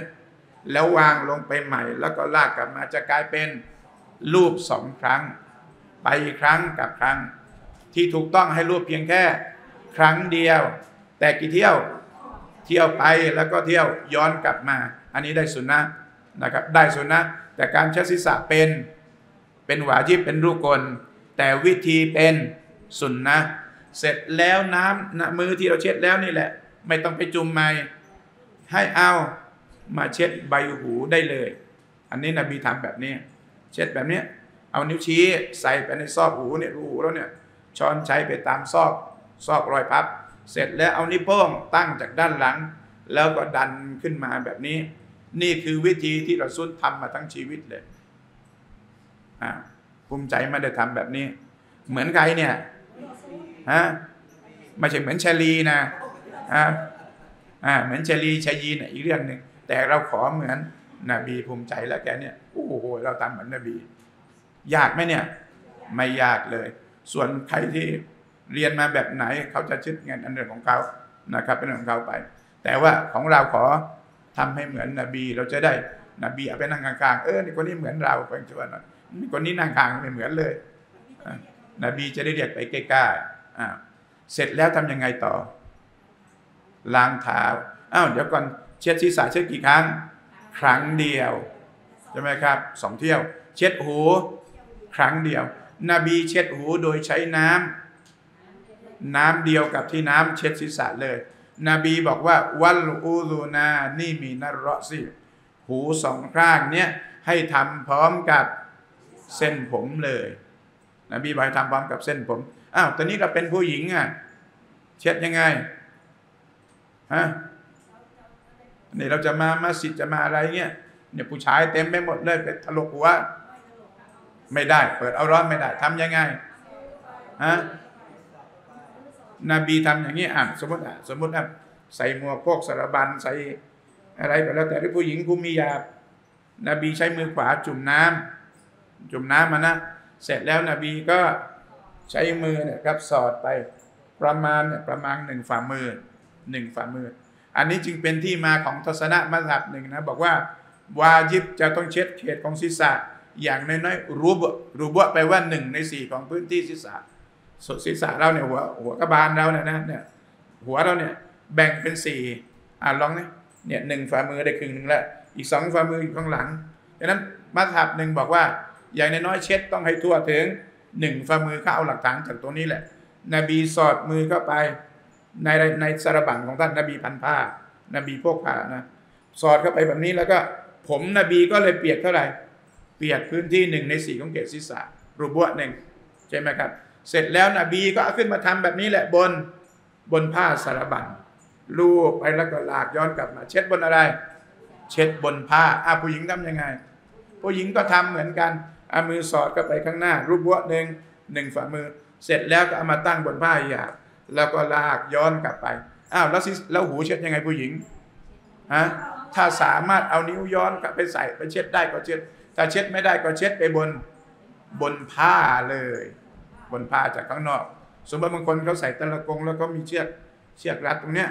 แล้ววางลงไปใหม่แล้วก็ลากกลับมาจะกลายเป็นรูปสองครั้งไปครั้งกับครั้งที่ถูกต้องให้รูปเพียงแค่ครั้งเดียวแต่กี่เที่ยวเที่ยวไปแล้วก็เที่ยวย้อนกลับมาอันนี้ได้สุนนะนะครับได้สุนนะแต่การเช็ดศีรษะเป็นเป็นวาญิบเป็นรุกลแต่วิธีเป็นสุนนะเสร็จแล้วน้ำนะมือที่เราเช็ดแล้วนี่แหละไม่ต้องไปจุ่มใหม่ให้เอามาเช็ดใบหูได้เลยอันนี้นบีทำแบบนี้เช็ดแบบนี้เอานิ้วชี้ใส่ไปในซอกหูเนี่ยรูแล้วเนี่ยช้อนใช้ไปตามซอกซอกรอยพับเสร็จแล้วเอานิ้วโป้งตั้งจากด้านหลังแล้วก็ดันขึ้นมาแบบนี้นี่คือวิธีที่เราซุนทำมาทั้งชีวิตเลยอ่าภูมิใจไม่ได้ทำแบบนี้เหมือนใครเนี่ยฮะไม่ใช่เหมือนชาลีนะฮะอ่าเหมือนชาลีชายีนะอีกเรื่องหนึ่งแต่เราขอเหมือนนบีภูมิใจแล้วแกเนี่ยโอ้โหเราทำเหมือนนบียากไหมเนี่ยไม่ยากเลยส่วนใครที่เรียนมาแบบไหนเขาจะชิดงานอันเรื่องของเขานะครับเป็นเรื่องของเขาไป แต่ว่าของเราขอทำให้เหมือนนบีเราจะได้นบีเอาไปนั่งกลางๆเออคนนี้เหมือนเราเพื่อนชวนหน่อยคนนี้นั่งกลางไม่เหมือนเลยนบีจะได้เรียกไปใกล้ๆอ่าเสร็จแล้วทำยังไงต่อล้างเท้าอ้าวเดี๋ยวก่อนเช็ดศีรษะเช็ดกี่ครั้งครั้งเดียวใช่ไหมครับสองเที่ยวเช็ดหูครั้งเดียวนบีเช็ดหูโดยใช้น้ำน้ำเดียวกับที่น้ำเช็ดศีรษะเลยนบีบอกว่าวัลอูลูนานี่มีนัรสิหูสองข้างเนี้ยให้ทำพร้อมกับเส้นผมเลยนบีบอกให้ทำพร้อมกับเส้นผมอ้าวตอนนี้เราเป็นผู้หญิงอ่ะเช็ดยังไงฮะนี่เราจะมามัสยิดจะมาอะไรเงี้ยเนี่ยผู้ชายเต็มไปหมดเลยไปถลกหัวไม่ได้เปิดเอาร้อนไม่ได้ทำยังไงฮะนบีทำอย่างนี้อ่ะสมมติอ่ะสมมติอ่ะใส่หมวกพวกสารบัญใส่อะไรไปแล้วแต่ที่ผู้หญิงกุมมียาบนบีใช้มือขวาจุ่มน้ำจุ่มน้ำมานะเสร็จแล้วนบีก็ใช้มือเนี่ยครับสอดไปประมาณเนี่ยประมาณหนึ่งฝ่ามือหนึ่งฝ่ามืออันนี้จึงเป็นที่มาของทัศนะมัธยมหนึ่งนะบอกว่าวาญิบจะต้องเช็ดเขตของศีรษะอย่างน้อยๆรูบรูบะแปลว่าหนึ่งในสี่ของพื้นที่ศีรษะส่วนศีรษะเราเนี่ยหัวหัวกระบาลเราเนี่ยนะเนี่ยหัวเราเนี่ยแบ่งเป็นสี่อ่าลองเนี่ยเนี่ยหนึ่งฝ่ามือได้ครึ่งหนึ่งแล้วอีกสองฝ่ามืออยู่ข้างหลังดังนั้นมัธยมหนึ่งบอกว่าอย่างน้อยๆเช็ดต้องให้ทั่วถึงหนึ่งฝ่ามือเขาเอาหลักฐานจากตรงนี้แหละนบีสอดมือเข้าไปในในสารบัญของท่านนบีพันผ้านบีพวกผ้านะสอดเข้าไปแบบนี้แล้วก็ผมนบีก็เลยเปียกเท่าไหร่เปียกพื้นที่หนึ่งในสี่ของเกศศีรษะรูบวะหนึ่งใช่ไหมครับเสร็จแล้วนบีก็ขึ้นมาทำแบบนี้แหละบนบนผ้าสารบัญลูบไปแล้วก็ลากย้อนกลับมาเช็ดบนอะไรเช็ดบนผ้าอ่ะผู้หญิงทำยังไงผู้หญิงก็ทำเหมือนกันเอามือสอดเข้าไปข้างหน้ารูบวะหนึ่งหนึ่งฝ่ามือเสร็จแล้วก็เอามาตั้งบนผ้าหยาบแล้วก็ลากย้อนกลับไปอ้าวแล้วซิแล้วหูเช็ดยังไงผู้หญิงฮะถ้าสามารถเอานิ้วย้อนกลับไปใส่ไปเช็ดได้ก็เช็ดถ้าเช็ดไม่ได้ก็เช็ดไปบนบนผ้าเลยบนผ้าจากข้างนอกสมมติบางคนเขาใส่ตะละกงแล้วก็มีเชือกเชือกรัดตรงเนี้ย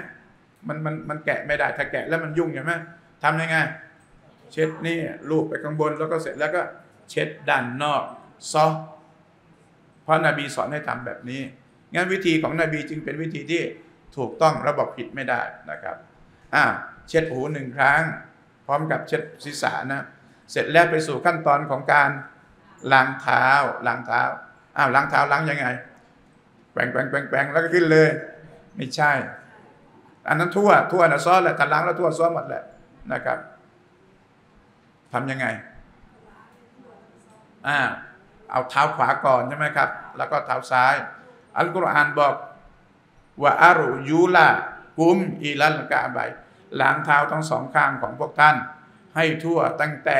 มันมันมันแกะไม่ได้ถ้าแกะแล้วมันยุ่งใช่ไหมทำยังไงเช็ดนี่ลูบไปข้างบนแล้วก็เสร็จแล้วก็เช็ดด้านนอกซอเพราะนบีสอนให้ทำแบบนี้งั้นวิธีของนบีจึงเป็นวิธีที่ถูกต้องระบบผิดไม่ได้นะครับอ่าเช็ดหูหนึ่งครั้งพร้อมกับเช็ดศีรษะนะเสร็จแล้วไปสู่ขั้นตอนของการล้างเท้าล้างเท้าอ้าวล้างเท้าล้างยังไงแปรงแปรงแปรงแปรงแล้วก็ขึ้นเลยไม่ใช่อันนั้นทั่วทั่วนะซ้อนแหละถ้าล้างแล้วทั่วซ้อนหมดแหละนะครับทำยังไงอ่าเอาเท้าขวาก่อนใช่ไหมครับแล้วก็เท้าซ้ายอัลกุรอานบอกว่าอารุยูลากุมอีลันกะบัยล้างเท้าทั้งสองข้างของพวกท่านให้ทั่วตั้งแต่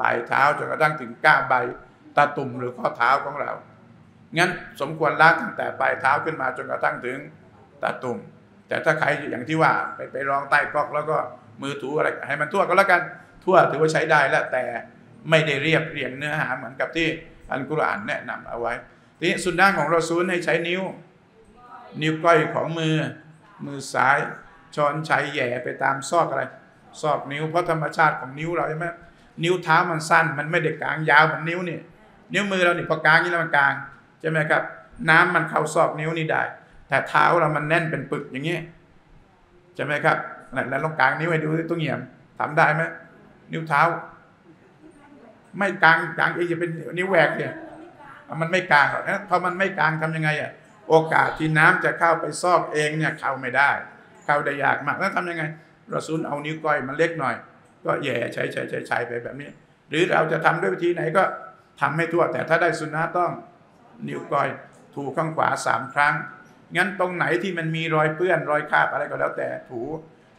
ปลายเท้าจนกระทั่งถึงก้าใบตาตุ่มหรือข้อเท้าของเรางั้นสมควรล้างตั้งแต่ปลายเท้าขึ้นมาจนกระทั่งถึงตาตุ่มแต่ถ้าใครอย่างที่ว่าไปไปรองใต้ก๊อกแล้วก็มือถูอะไรให้มันทั่วก็แล้วกันทั่วถือว่าใช้ได้แล้วแต่ไม่ได้เรียบเรียงเนื้อหาเหมือนกับที่อัลกุรอานแนะนำเอาไว้ทีนี้สุนนะของเราซูลให้ใช้นิ้วนิ้วก้อยของมือมือซ้ายช้อนชัยแย่ไปตามซอกอะไรซอกนิ้วเพราะธรรมชาติของนิ้วเราใช่ไหมนิ้วเท้ามันสั้นมันไม่เด็กกลางยาวเหมือนนิ้วนี่นิ้วมือเราเนี่ยพอกลางนี่แล้วมันกลางใช่ไหมครับน้ำมันเข้าซอกนิ้วนี่ได้แต่เท้าเรามันแน่นเป็นปึกอย่างนี้ใช่ไหมครับแล้วลองกลางนิ้วให้ดูตัวเหี่ยมทำได้ไหมนิ้วเท้าไม่กลางกลางเองจะเป็นนิ้วแหวกเนี่ยมันไม่กลางหรอกนะเพราะมันไม่กลางทำยังไงอ่ะโอกาสที่น้ำจะเข้าไปซอกเองเนี่ยเข้าไม่ได้เข้าได้ยากมากแล้วทำยังไงเราซูลเอานิ้วก้อยมันเล็กหน่อยก็แย่ใช้ใช้ใช้ใช้ไปแบบนี้หรือเราจะทำด้วยวิธีไหนก็ทำให้ทั่วแต่ถ้าได้สุนนะต้องนิ้วก้อยถูข้างขวาสามครั้งงั้นตรงไหนที่มันมีรอยเปื้อนรอยคราบอะไรก็แล้วแต่ถู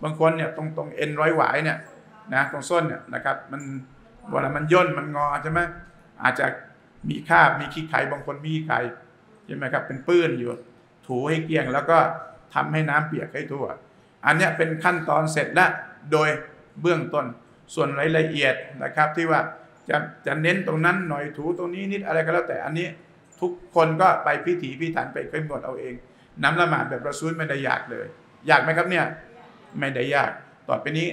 บางคนเนี่ยตรงตรงเอ็นร้อยหวายเนี่ยนะตรงส้นเนี่ยนะครับมันเวลามันย่นมันงอใช่ไหมอาจจะมีคราบมีขี้ไข่บางคนมีไข่ใช่ไหมครับเป็นปื้นอยู่ถูให้เกลี้ยงแล้วก็ทำให้น้ำเปียกให้ทั่วอันนี้เป็นขั้นตอนเสร็จแล้วโดยเบื้องต้นส่วนรายละเอียดนะครับที่ว่าจะจะเน้นตรงนั้นหน่อยถูตรงนี้นิดอะไรก็แล้วแต่อันนี้ทุกคนก็ไปพิถีพิถันไปกำหนดเอาเองน้ำละหมาดแบบประซูลไม่ได้ยากเลยยากไหมครับเนี่ย ไม่ได้ยากต่อไปนี้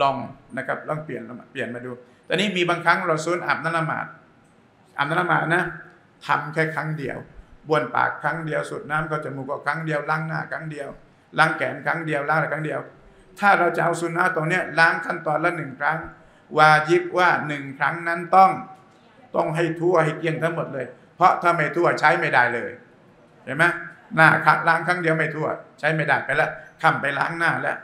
ลองนะครับลองเปลี่ยนเปลี่ยนมาดูแต่นี้มีบางครั้งเราซุนอาบน้ำละหมาดอาบน้ำละหมาดนะทำแค่ครั้งเดียวบ้วนปากครั้งเดียวสูดน้ำก็จมูกก็ครั้งเดียวล้างหน้าครั้งเดียวล้างแขนครั้งเดียวล้างอะไรครั้งเดียวถ้าเราจะเอาซุนนะห์ตรงนี้ล้างขั้นตอนละหนึ่งครั้งวาญิบว่าหนึ่งครั้งนั้นต้องต้องให้ทั่วให้เกลี้ยงทั้งหมดเลยเพราะถ้าไม่ทั่วใช้ไม่ได้เลยเห็นไหมหน้าล้างครั้งเดียวไม่ทั่วใช้ไม่ได้ไปแล้วค่ำไปล้างหน้าแล้ว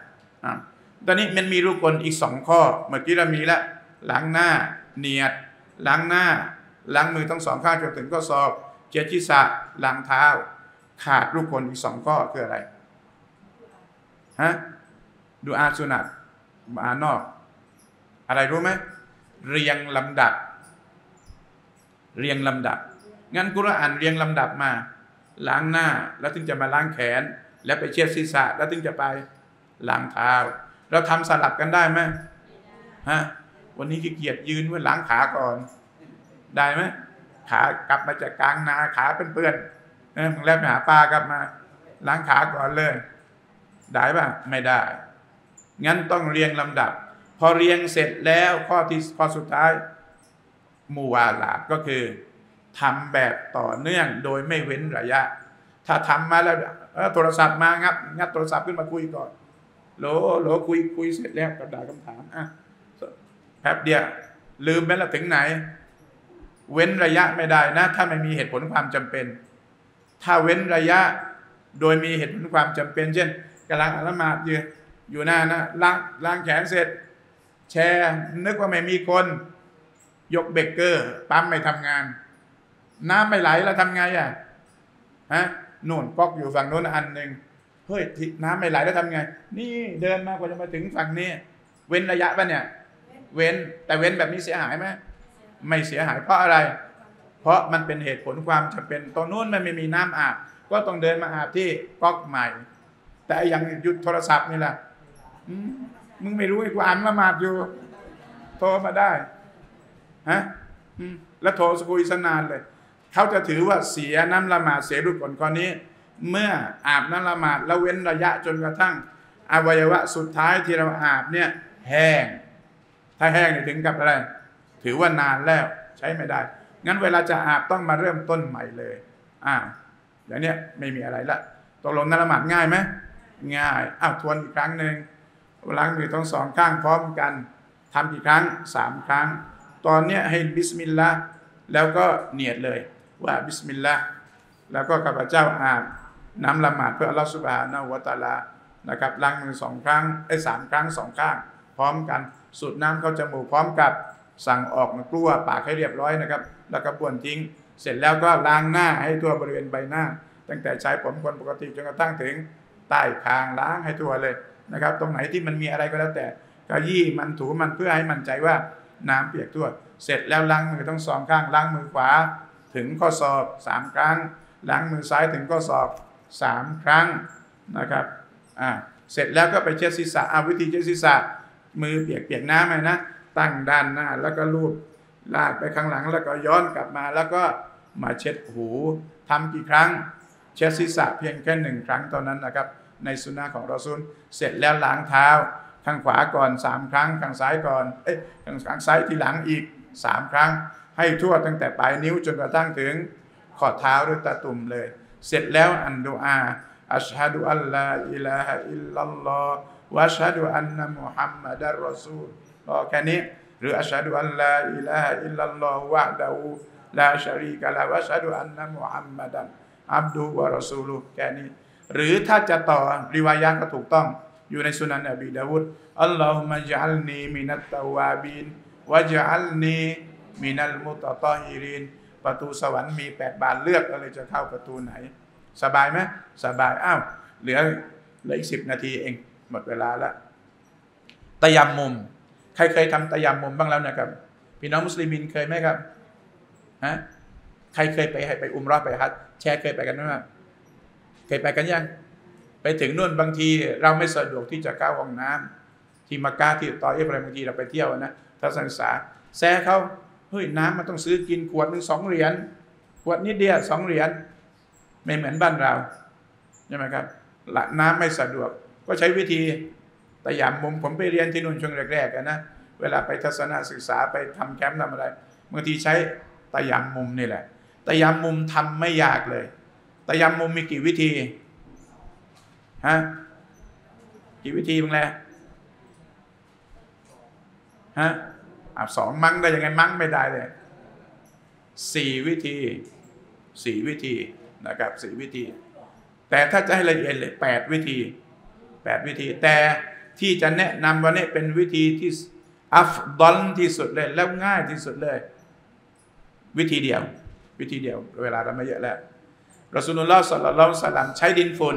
ตอนนี้มันมีรูปกลอีกสองข้อเมื่อกี้เรามีแล้วล้างหน้าเนียดล้างหน้าล้างมือทั้งสองข้างจนถึงก็สอบเช็ดศีรษะล้างเท้าขาดรูปกลอีกสองข้อคืออะไรฮะดูอาสุนัตอานอกอะไรรู้ไหมเรียงลำดับเรียงลำดับงั้นกุรอานเรียงลำดับมาล้างหน้าแล้วถึงจะมาล้างแขนแล้วไปเช็ดศีรษะแล้วถึงจะไปล้างเท้าเราทำสลับกันได้ไหมฮะวันนี้ขี้เกียจยืนว่าล้างขาก่อนได้ไหมขากลับมาจากกลางนาขาเป็นเปื้อนเออแล้วไปหาปลากลับมาล้างขาก่อนเลยได้ป่ะไม่ได้งั้นต้องเรียงลำดับพอเรียงเสร็จแล้วข้อที่ข้อสุดท้ายมูวาลาตก็คือทำแบบต่อเนื่องโดยไม่เว้นระยะถ้าทำมาแล้วโทรศัพท์มางับงับโทรศัพท์ขึ้นมาคุยก่อนโหลโหลคุยคุยเสร็จแล้วกระดาษคำถามอ่ะแป๊บเดียวลืมไปแล้วถึงไหนเว้นระยะไม่ได้นะถ้าไม่มีเหตุผลความจำเป็นถ้าเว้นระยะโดยมีเหตุผลความจำเป็นเช่นกำลังอาละหมาดอยู่อยู่หน้านะล้างล้างแขนเสร็จแชร์นึกว่าไม่มีคนยกเบรกเกอร์ปั๊มไม่ทำงานน้ำไม่ไหลแล้วทำไงอ่ะฮะนู่นป๊อกอยู่ฝั่งโน้นอันหนึ่งเฮ้ยน้ำไม่ไหลแล้วทำไงนี่เดินมากว่าจะมาถึงฝั่งนี้เว้นระยะป่ะเนี่ยเว้นแต่เว้นแบบนี้เสียหายไหมไม่เสียหายเพราะอะไรเพราะมันเป็นเหตุผลความจำเป็นตรงนู้นมันไม่มีน้ำอาบก็ต้องเดินมาอาบที่ก๊อกใหม่แต่อย่างหยุดโทรศัพท์นี่แหละมึงไม่รู้ไอ้กูอ่านละหมาดอยู่โทรมาได้ฮะแล้วโทรคุยสนานเลยเขาจะถือว่าเสียน้ำละหมาดเสียรูปก่อนก่อนนี้เมื่ออาบน้ำละหมาดแล้วเว้นระยะจนกระทั่งอวัยวะสุดท้ายที่เราอาบเนี่ยแห้งถ้าแห้งเนี่ยถึงกับอะไรถือว่านานแล้วใช้ไม่ได้งั้นเวลาจะอาบต้องมาเริ่มต้นใหม่เลยอ่าอย่างเนี้ยไม่มีอะไรละตกลงน้ำละหมาดง่ายไหมง่ายอ้าวทวนอีกครั้งหนึ่งล้างมือทั้งสองข้างพร้อมกันทำกี่ครั้งสามครั้งตอนเนี้ยให้บิสมิลลาห์แล้วก็เนียดเลยว่าบิสมิลลาห์แล้วก็ข้าพเจ้าอาบน้ำละหมาดเพื่ออัลลอฮฺซุบฮานะฮูวะตะอาลานะครับล้างมือสองครั้งไอ้สามครั้งสองข้างพร้อมกันสูดน้ำเข้าจมูกพร้อมกับสั่งออกกลั้วปากให้เรียบร้อยนะครับแล้วก็บ้วนทิ้งเสร็จแล้วก็ล้างหน้าให้ทั่วบริเวณใบหน้าตั้งแต่ใช้ผมคนปกติจนกระทั่งถึงใต้คางล้างให้ทั่วเลยนะครับตรงไหนที่มันมีอะไรก็แล้วแต่กระยี่มันถูมันเพื่อให้มั่นใจว่าน้ำเปียกทั่วเสร็จแล้วล้างมือทั้งสองข้างล้างมือขวาถึงข้อศอกสามครั้งล้างมือซ้ายถึงข้อศอกสามครั้งนะครับอ่าเสร็จแล้วก็ไปเช็ดศีรษะเอาวิธีเช็ดศีรษะมือเปียกเปียกน้ำเลยนะตั้งด้านหน้าแล้วก็ลูบลาดไปข้างหลังแล้วก็ย้อนกลับมาแล้วก็มาเช็ดหูทำกี่ครั้งเช็ดศีรษะเพียงแค่หนึ่งครั้งเท่านั้นนะครับในสุนนะห์ของรอซูลเสร็จแล้วล้างเท้าข้างขวาก่อนสามครั้งข้างซ้ายก่อนเอ๊ะข้างซ้ายทีหลังอีกสามครั้งให้ทั่วตั้งแต่ปลายนิ้วจนกระทั่งถึงข้อเท้าหรือตะตุ่มเลยเสร็จแล้วอันดุอาอัชฮะดุอัลลาอิลาฮะอิลลัลลอฮ์วะอัชฮะดุอันนะมุฮัมมัดอัลรอซูลก็แค่นี้หรืออัชฮะดุอัลลาอิลาฮะอิลลัลลอฮ์วะอะดะฮูลาชะรีกะละวะอัชฮะดุอันนะมุฮัมมัดอับดุฮุวะรอซูลุฮ์แค่นี้หรือถ้าจะต่อริวายะห์ก็ถูกต้องอยู่ในสุนันอบีดาวุดอัลลอฮุมะจัลนีมินัตตะวาบีนวะจัลนีมินัลมุตะตอฮิรินประตูสวรรค์มีแปดบานเลือกอะไรจะเข้าประตูไหนสบายไหมสบายอ้าวเหลือเหลืออีกสิบนาทีเองหมดเวลาละตะยัมมุมใครเคยทำตะยัมมุมบ้างแล้วนะครับพี่น้องมุสลิมินเคยไหมครับฮะใครเคยไปไปอุมเราะห์ไปฮัจญ์แชร์เคยไปกันไหมครับเคยไปกันยังไปถึงนู่นบางทีเราไม่สะดวกที่จะเข้าห้องน้ำที่มักกะฮ์ที่ตออีฟอะไรบางทีเราไปเที่ยวนะทัศนศึกษาแซ่เขาเฮ้ยน้ำมันต้องซื้อกินขวดหนึ่งสองเหรียญขวดนิดเดียวสองเหรียญไม่เหมือนบ้านเราใช่ไหมครับน้ำไม่สะดวกก็ใช้วิธี แต่อย่างผมผมไปเรียนที่นู่นช่วงแรกๆนะเวลาไปทัศนศึกษาไปทำแคมป์ทำอะไรบางทีใช้ตะยำมุมนี่แหละตะยำมุมทำไม่ยากเลยตะยำมุมมีกี่วิธีฮะกี่วิธีบ้างแหละฮะอ่ะสองมั้งได้ยังไงมั้งไม่ได้เลยสี่วิธีสี่วิธีนะครับสี่วิธีแต่ถ้าจะให้ละเอียดเลยแปดวิธีแปดวิธีแต่ที่จะแนะนำวันนี้เป็นวิธีที่อัฟฎอลที่สุดเลยแล้วง่ายที่สุดเลยวิธีเดียววิธีเดียวเวลาเราไม่เยอะแล้วรอซูลุลลอฮ์ศ็อลลัลลอฮุอะลัยฮิวะซัลลัมใช้ดินฝุ่น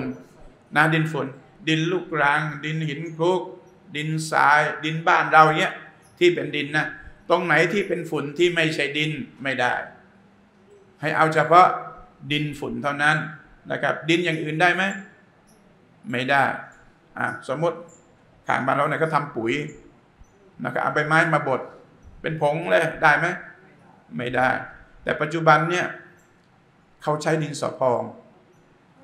นะดินฝุ่นดินลูกรังดินหินคลุกดินทรายดินบ้านเราเนี้ยที่เป็นดินนะตรงไหนที่เป็นฝุ่นที่ไม่ใช่ดินไม่ได้ให้เอาเฉพาะดินฝุ่นเท่านั้นนะครับดินอย่างอื่นได้ไหมไม่ได้อ่ะสมมติทางบ้านเราเนี่ยก็ทำปุ๋ยนะครับเอาใบไม้มาบดเป็นผงเลยได้ไหมไม่ได้แต่ปัจจุบันเนี่ยเขาใช้ดินสอพอง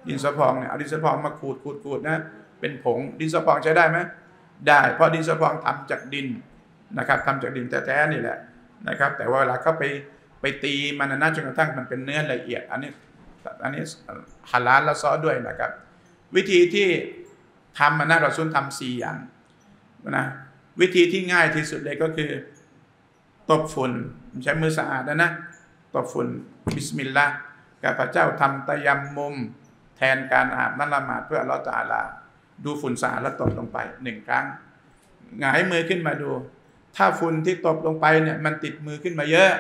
ดินสอพองเนี่ยเอาดินสอพองมาขูดขูดขูดนะเป็นผงดินสอพองใช้ได้ไหมได้เพราะดินสอพองทำจากดินนะครับทำจากดินแท้ๆนี่แหละนะครับแต่ว่าเวลาเขาไปไปตีมันนะจนกระทั่งมันเป็นเนื้อละเอียดอันนี้อันนี้ฮาลาลและซอด้วยนะครับวิธีที่ทำมันนะเราซุนทำสี่อย่างนะวิธีที่ง่ายที่สุดเลยก็คือตบฝุ่นใช้มือสะอาดนะนะตบฝุ่นบิสมิลลาห์ข้าพเจ้าทำตะยำมุมแทนการอาบน้ำละหมาดเพื่ออัลเลาะห์ตะอาลาดูฝุ่นสะอาดแล้วตบลงไปหนึ่งครั้งหงายมือขึ้นมาดูถ้าฝุ่นที่ตบลงไปเนี่ยมันติดมือขึ้นมาเยอะ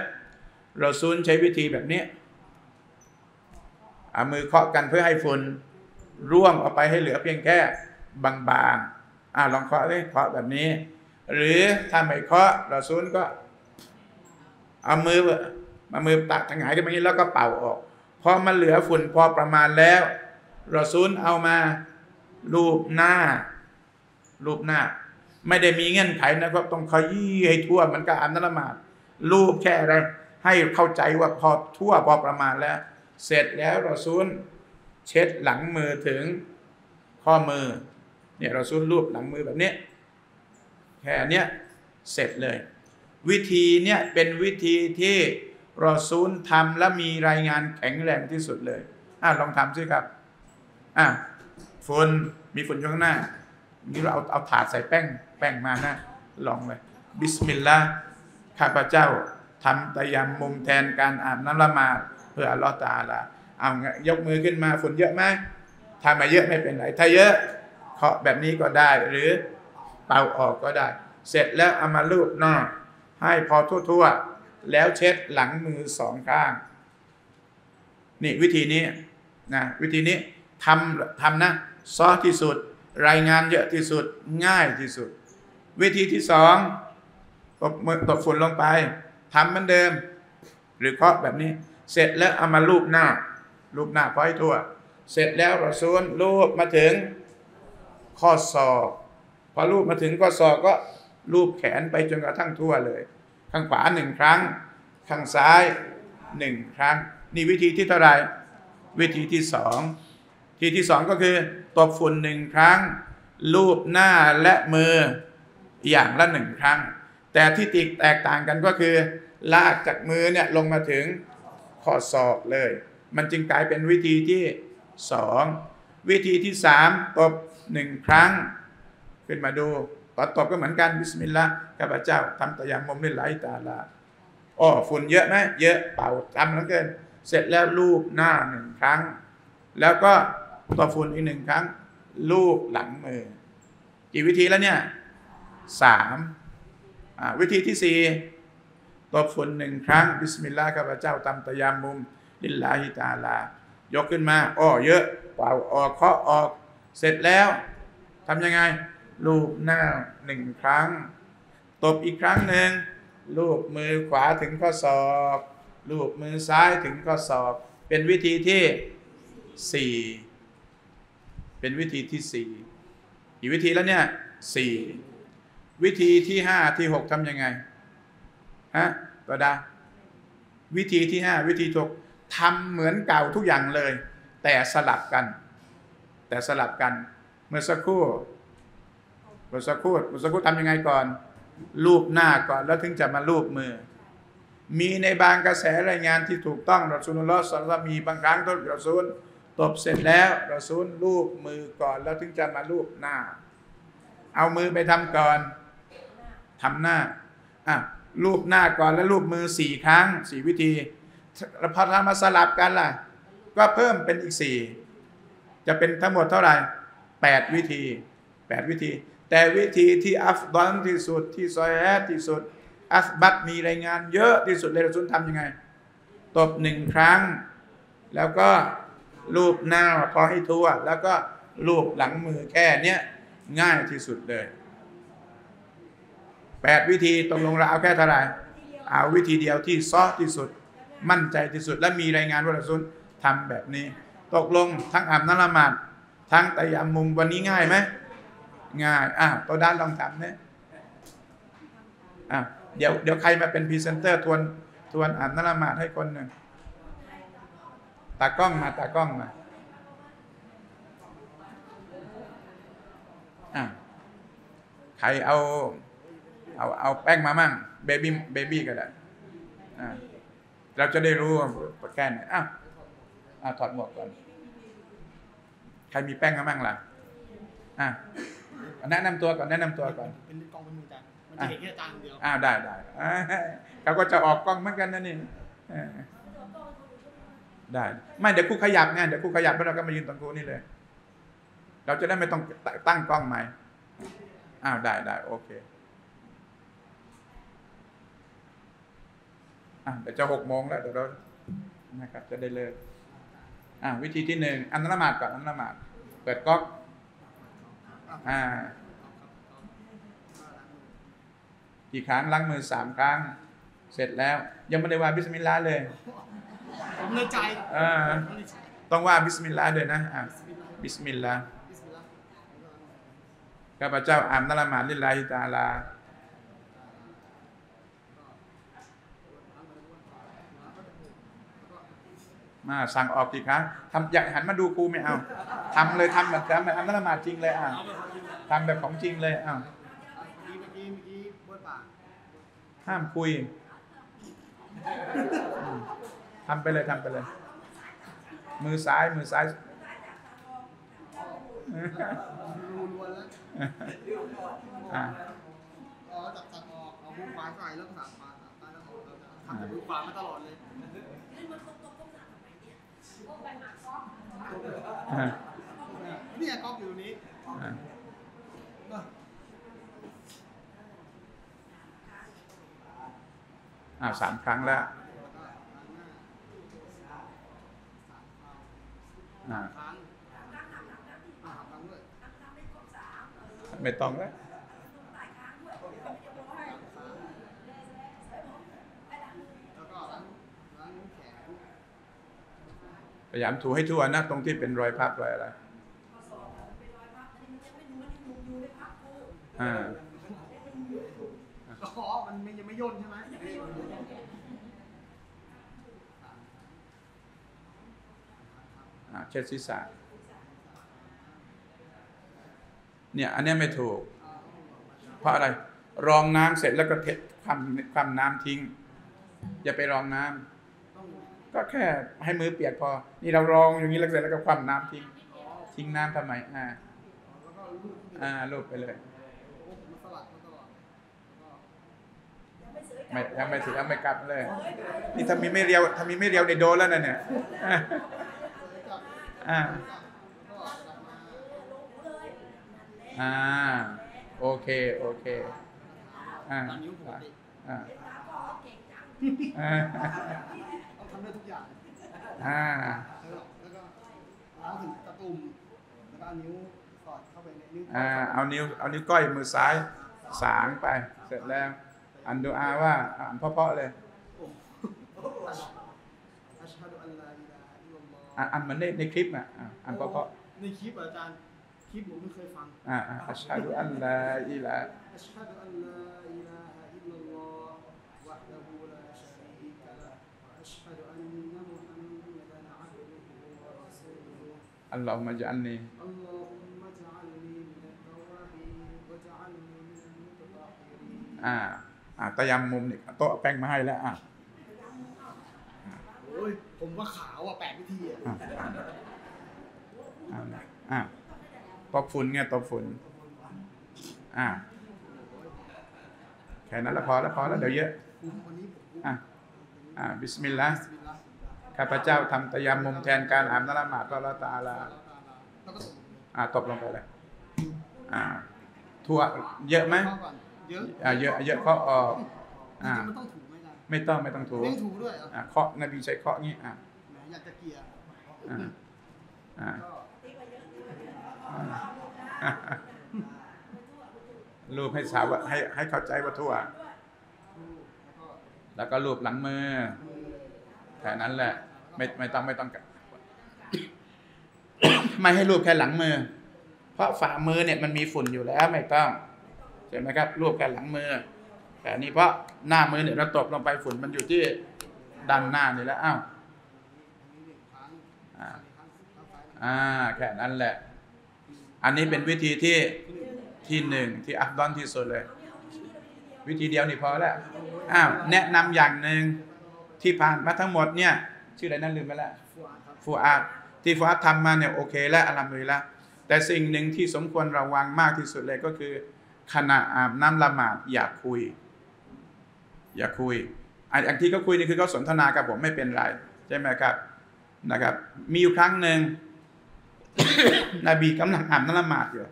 เราซูลใช้วิธีแบบนี้เอามือเคาะกันเพื่อให้ฝุ่นร่วงออกไปให้เหลือเพียงแค่บางๆอ่าลองเคาะดิเคาะแบบนี้หรือถ้าไม่เคาะเราซูลก็เอามือมามือตักหงายขึ้นมาอย่างนี้แล้วก็เป่าออกพอมันเหลือฝุ่นพอประมาณแล้วเราซูลเอามาลูบหน้าลูบหน้าไม่ได้มีเงื่อนไขนะครับต้องขยี้ให้ทั่วมันก็อ่านนละหมาดรูปแค่อะไรให้เข้าใจว่าพอทั่วพอประมาณแล้วเสร็จแล้วเราซูลเช็ดหลังมือถึงข้อมือเนี่ยเราซูลรูปหลังมือแบบนี้แค่เนี้ยเสร็จเลยวิธีเนี้ยเป็นวิธีที่เราซูลทำและมีรายงานแข็งแรงที่สุดเลยอ่ะลองทำซิครับอ่ะฝุ่นมีฝุ่นอยู่ข้างหน้านี่เราเอาเอาถาดใส่แป้งแป้งมานะลองเลยบิสมิลลาห์ข้าพเจ้าทำตะยำมุมแทนการอาบน้ำละหมาดเพื่ออัลเลาะห์ตะอาลาเอายกมือขึ้นมาฝุ่นเยอะไหมถ้าไม่เยอะไม่เป็นไรถ้าเยอะเคาะแบบนี้ก็ได้หรือเป่าออกก็ได้เสร็จแล้วเอามาลูบหน้าให้พอทั่วๆแล้วเช็ดหลังมือสองข้างนี่วิธีนี้นะวิธีนี้ทำทำนะซอที่สุดรายงานเยอะที่สุดง่ายที่สุดวิธีที่สองตบมือตบฝุ่นลงไปทำเหมือนเดิมหรือเคาะแบบนี้เสร็จแล้วเอามาลูบหน้าลูบหน้าพอให้ทั่วเสร็จแล้วเราซูลลูบมาถึงข้อศอกพอลูบมาถึงข้อศอกก็ลูบแขนไปจนกระทั่งทั่วเลยข้างขวาหนึ่งครั้งข้างซ้ายหนึ่งครั้งนี่วิธีที่เท่าไหร่วิธีที่สองวิธีที่สองก็คือตบฝุ่นหนึ่งครั้งลูบหน้าและมืออย่างละหนึ่งครั้งแต่ที่แตกต่างกันก็คือลากจากมือเนี่ยลงมาถึงข้อศอกเลยมันจึงกลายเป็นวิธีที่สองวิธีที่สามตบหนึ่งครั้งขึ้นมาดูตอนตบก็เหมือนกันบิสมิลลาห์ข้าพเจ้าทำตะยำมุมด้วยไลตาลาอ้อฝุ่นเยอะไหมเยอะเป่าทำแล้วเกินเสร็จแล้วลูบหน้าหนึ่งครั้งแล้วก็ตบฝุ่นอีกหนึ่งครั้งลูบหลังมือกี่วิธีแล้วเนี่ยสามวิธีที่สี่ตบฝุ่นหนึ่งครั้งบิสมิลลาห์ข้าพเจ้าทำตะยำมุมลิลลาฮิตะอาลายกขึ้นมาอ้อเยอะเป่าออกเคาะออกเสร็จแล้วทำยังไงลูบหน้าหนึ่งครั้งตบอีกครั้งหนึ่งลูบมือขวาถึงข้อศอกลูบมือซ้ายถึงข้อศอกเป็นวิธีที่สี่เป็นวิธีที่สี่กี่วิธีแล้วเนี่ยสี่วิธีที่ห้าที่หกทำยังไงฮะก็ได้วิธีที่ห้าวิธีที่หกทำเหมือนเก่าทุกอย่างเลยแต่สลับกันแต่สลับกันเมื่อสักครู่ บุษคูดบุษคูดทำยังไงก่อนลูบหน้าก่อนแล้วถึงจะมาลูบมือมีในบางกระแสรายงานที่ถูกต้องรอซูลุลลอฮ์ศ็อลลัลลอฮุอะลัยฮิวะซัลลัมมีบางครั้งที่รอซูลตบเสร็จแล้วรอซูลลูบมือก่อนแล้วถึงจะมาลูบหน้าเอามือไปทำก่อนทำหน้าอ่ะลูบหน้าก่อนแล้วลูบมือสี่ครั้งสี่วิธีพอทำมาสลับกันล่ะก็เพิ่มเป็นอีกสี่จะเป็นทั้งหมดเท่าไหร่แปดวิธีแปดวิธีแต่วิธีที่อัฟฎอลที่สุดที่ซอฮีฮ์ที่สุดอัสบัตมีรายงานเยอะที่สุดเลยรอซูลทำยังไงตบหนึ่งครั้งแล้วก็ลูบหน้าพอให้ทั่วแล้วก็ลูบหลังมือแค่เนี้ยง่ายที่สุดเลยแปดวิธีตรงลงเราเอาแค่เท่าไหร่เอาวิธีเดียวที่ซอที่สุดมั่นใจที่สุดและมีรายงานว่ารอซูลทำแบบนี้ตกลงทั้งอาบน้ำละหมาดทั้งตัยมุมวันนี้ง่ายไหมง่ายอ่ะตัวด้านลองทำเนี่ยอ่ะเดี๋ยวเดี๋ยวใครมาเป็นพรีเซนเตอร์ทวนทวนอ่านนาละหมาดให้คนหนึ่งตากล้องมาตากล้องมาอ่ะใครเอาเอาเอาแป้งมามั่งเบบี้เบบี้ก็ได้อ่ะเราจะได้รู้ว่าแค่ไหนอ้าวอ่ะถอดหมวกก่อนใครมีแป้งมามั่งล่ะอ่ะแนะนำตัวก่อนแนะนำตัวก่อนเป็นกองเป็นมือจังจะเห็นแค่จานเดียวอ้าวได้ได้เขาก็จะออกกล้องเหมือนกันนั่นนี่ได้ไม่เดี๋ยวคู่ขยับไงเดี๋ยวคู่ขยับแล้วเราก็มายืนตรงคู่นี่เลยเราจะได้ไม่ต้องตั้งกล้องใหม่อ้าวได้ได้โอเคอ่ะเดี๋ยวจะหกโมงแล้วเดี๋ยวเรานะครับจะได้เลิกอ่ะวิธีที่หนึ่งอันละหมาดก่อนอันละหมาดเปิดก๊อกอ่ากี่ครั้งล้างมือสามครั้งเสร็จแล้วยังไม่ได้ว่าบิสมิลลาห์เลยผมในใจต้องว่าบิสมิลลาห์ด้วยนะบิสมิลลาห์ข้าพเจ้าอ่านละหมาดลิลลาฮิตะอาลามาสั่งออกกี่ครั้งทำอยากหันมาดูครูไม่เอาทำเลยทำแบบทำแบบอ่านละหมาดจริงเลยอ่ะทำแบบของจริงเลยอ่ะห้ามคุยทำไปเลยทำไปเลยมือซ้ายมือซ้ายอ๋อจับจับออกเอามือขวาใส่แล้วสั่งมาสั่งมาแล้วออกแล้วทำแต่มือขวามาตลอดเลยเนี่ยก๊อกอยู่นี้อ่าสามครั้งแล้วอ่าไม่ต้องแล้วพยายามถูให้ทั่วนะตรงที่เป็นรอยพับรอยอะไรอ่าอ๋อมันยังไม่ย่นใช่ไหมเช็ดศีรษะเนี่ยอันนี้ไม่ถูกเพราะอะไรรองน้ำเสร็จแล้วก็เทความความน้ำทิ้งอย่าไปรองน้ำก็แค่ให้มือเปียกพอนี่เรารองอย่างนี้แล้วเสร็จแล้วก็ความน้ำทิ้งทิ้งน้ำทำไมอ่าอ่าลูบไปเลยไม่ยังไม่ถึงยังไม่กลับเลยนี่ถ้ามีไม่เรียวถ้ามีไม่เรียวในโดนแล้วนะเนี่ยอ่าอ่าโอเคโอเคอ่าอ่าอ่าทำได้ทุกอย่างอ่าแล้วก็ล้างถึงตะตุ่มแล้วก็เอานิ้วสอดเข้าไปในนิ้วอ่าเอานิ้วเอานิ้วก้อยมือซ้ายสางไปเสร็จแล้วอันดูอาว่าอ่านเพาะๆเลยอ่านเหมือนในในคลิปอ่ะอ่านเพาะๆในคลิปอาจารย์คลิปผมไม่เคยฟังอ่าอัชฮะดุอัลลาอิลาอัชฮะดุอัลลาอิลาอิลลัลลอฮวะละฮูลาชะรีกะละอัชฮะดุอันนะมุฮัมมัดอับดุฮุวะรอซูลุฮุอัลลอฮุมะญะอัลนีอัลลอฮุมะญะอัลนีมินัตตะวาบีวะญะอัล อ่าอ่าตะยำมุมเนี่ยโต๊ะแป้งมาให้แล้วอ่ะโอ้ยผมว่าขาวอ่ะแปดวิธีอ่ะอ่าอ่าตบฝุ่นไงตบฝุ่นอ่าแค่นั้นละพอละพอแล้วเดี๋ยวเยอะอ่าอ่าบิสมิลลาห์ข้าพเจ้าทำตะยำมุมแทนการอ่านละหมาดละละตาละอ่าตบลงไปเลยอ่าทั่วเยอะไหมเยอะอ่าเยอะเยอะเคาะออกอ่าไม่ต้องไม่ต้องถูไม่ถูด้วยอ่าเคาะนบีใช้เคาะงี้อ่าอยากจะเกียร์อ่าอ่ารูปให้สาวให้ให้เข้าใจว่าทั่วแล้วก็รูปหลังมือแค่นั้นแหละไม่ไม่ต้องไม่ต้องไม่ให้รูปแค่หลังมือเพราะฝ่ามือเนี่ยมันมีฝุ่นอยู่แล้วไม่ต้องใช่ไหมครับรูปแค่หลังมือแต่นี่เพราะหน้ามือเนี่ยเราตบลงไปฝุ่นมันอยู่ที่ด้านหน้านี่แล้วอ้าวอ่าแค่นั้นแหละอันนี้เป็นวิธีที่ที่หนึ่งที่อัฟฎอลที่สุดเลยวิธีเดียวนี่พอแล้วอ้าวแนะนำอย่างหนึ่งที่ผ่านมาทั้งหมดเนี่ยชื่ออะไรนั่นลืมไปแล้วฟูอาดที่ฟูอาดทำมาเนี่ยโอเคแล้วอัลฮัมดุลิลละห์แต่สิ่งหนึ่งที่สมควรระวังมากที่สุดเลยก็คือขณะอาบน้ำละหมาดอย่าคุยอย่าคุยอันที่เขาคุยนี่คือเขาสนทนากับผมไม่เป็นไรใช่ไหมครับนะครับมีอยู่ครั้งหนึ่ง นบีกำลังอาบน้ำละหมาดอยู่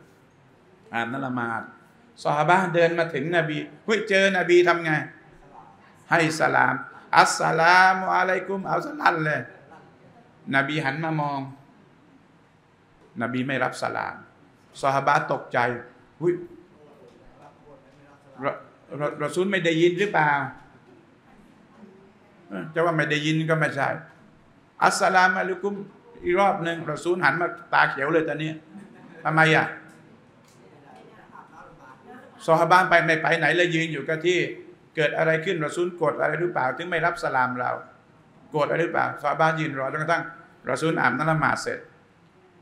อาบน้ำละหมาดซอฮาบะห์เดินมาถึงนบีเฮ้ยเจอนบีทำไงให้สลามอัสสลามุอะลัยกุมเอาสลั่นเลยนบีหันมามองนบีไม่รับสลามซอฮาบะห์ตกใจหุยเราซูลไม่ได้ยินหรือเปล่าจะว่าไม่ได้ยินก็ไม่ใช่อัสสลามุอะลัยกุมอีกรอบหนึ่งเราซูลหันมาตาเขียวเลยตอนนี้ทำไมอ่ะซอฮาบะห์ไปไม่ไปไหนเลยยืนอยู่กับที่เกิดอะไรขึ้นเราซูลโกรธอะไรหรือเปล่าถึงไม่รับสลามเราโกรธอะไรหรือเปล่าซอฮาบะห์ยืนรอจนกระทั่งเราซูลอาบน้ำละหมาดเสร็จ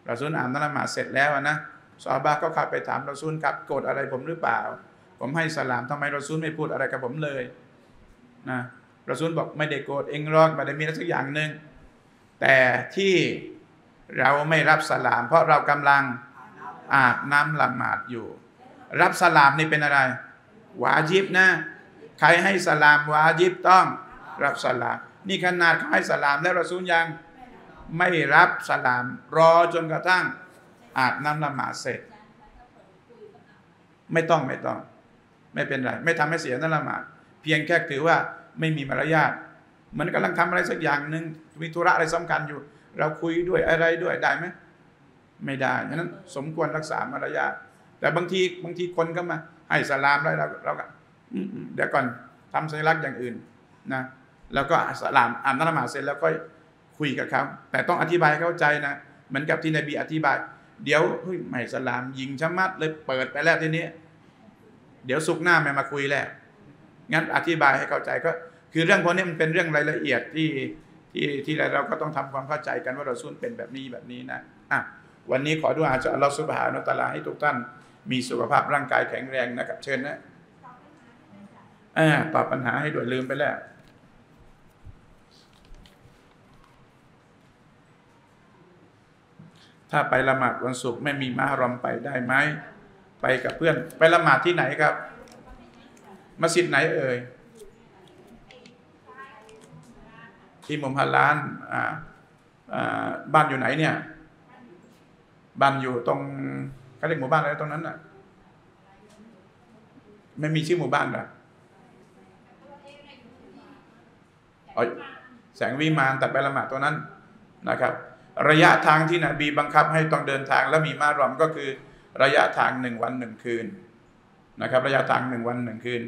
เราซูลอาบน้ำละหมาดเสร็จแล้วนะซอฮาบะห์ก็ขับไปถามเราซูลกับโกรธอะไรผมหรือเปล่าผมให้สลามทำไมเราซูลไม่พูดอะไรกับผมเลยนะเราซูลบอกไม่ได้โกรธเองรอดไม่ได้มีอะไรสักอย่างหนึ่งแต่ที่เราไม่รับสลามเพราะเรากำลังอาบน้ำละหมาดอยู่รับสลามนี่เป็นอะไรวาญิบนะใครให้สลามวาญิบต้องรับสลามนี่ขนาดเขาให้สลามแล้วเราซูลยังไม่รับสลามรอจนกระทั่งอาบน้ำละหมาดเสร็จไม่ต้องไม่ต้องไม่เป็นไรไม่ทำให้เสียน้ำละหมาดเพียงแค่ถือว่าไม่มีมารยาทเหมือนกำลังทำอะไรสักอย่างหนึ่งมีธุระอะไรสำคัญอยู่เราคุยด้วยอะไรด้วยได้ไหมไม่ได้ฉะนั้นสมควรรักษามารยาทแต่บางทีบางทีคนก็มาให้สลามแล้วเราเราก็เดี๋ยวก่อนทำสัญลักษณ์อย่างอื่นนะแล้วก็สลามอ่านละหมาดเสร็จแล้วก็คุยกับเขาแต่ต้องอธิบายเข้าใจนะเหมือนกับที่นบีอธิบายเดี๋ยวเฮ้ยไม่สลามยิงชะมัดเลยเปิดไปแล้วทีนี้เดี๋ยวสุกหน้าไม่มาคุยแล้วงั้นอธิบายให้เข้าใจก็คือเรื่องพวกนี้มันเป็นเรื่องรายละเอียดที่ที่ที่เราก็ต้องทำความเข้าใจกันว่าเราซุนเป็นแบบนี้แบบนี้นะอ่ะวันนี้ขอดุอาจากอัลลอฮฺซุบฮานะฮูวะตะอาลาให้ทุกท่านมีสุขภาพร่างกายแข็งแรงนะครับเชิญนะตอบปัญหาให้ด่วนลืมไปแล้วถ้าไปละหมาดวันศุกร์ไม่มีมะฮรอมไปได้ไหมไปกับเพื่อนไปละหมาดที่ไหนครับมัสยิดไหนเอ่ยที่มุมฮาลานบ้านอยู่ไหนเนี่ยบ้านอยู่ตรงเขาเรียกหมู่บ้านอะไรตรงนั้นน่ะไม่มีชื่อหมู่บ้านหรอแสงวิมานตัดไปละหมาดตัวนั้นนะครับระยะทางที่นบีบังคับให้ต้องเดินทางและมีมะฮรอมก็คือระยะทางหนึ่งวันหนึ่งคืนนะครับระยะทางหนึ่งวันหนึ่งคืน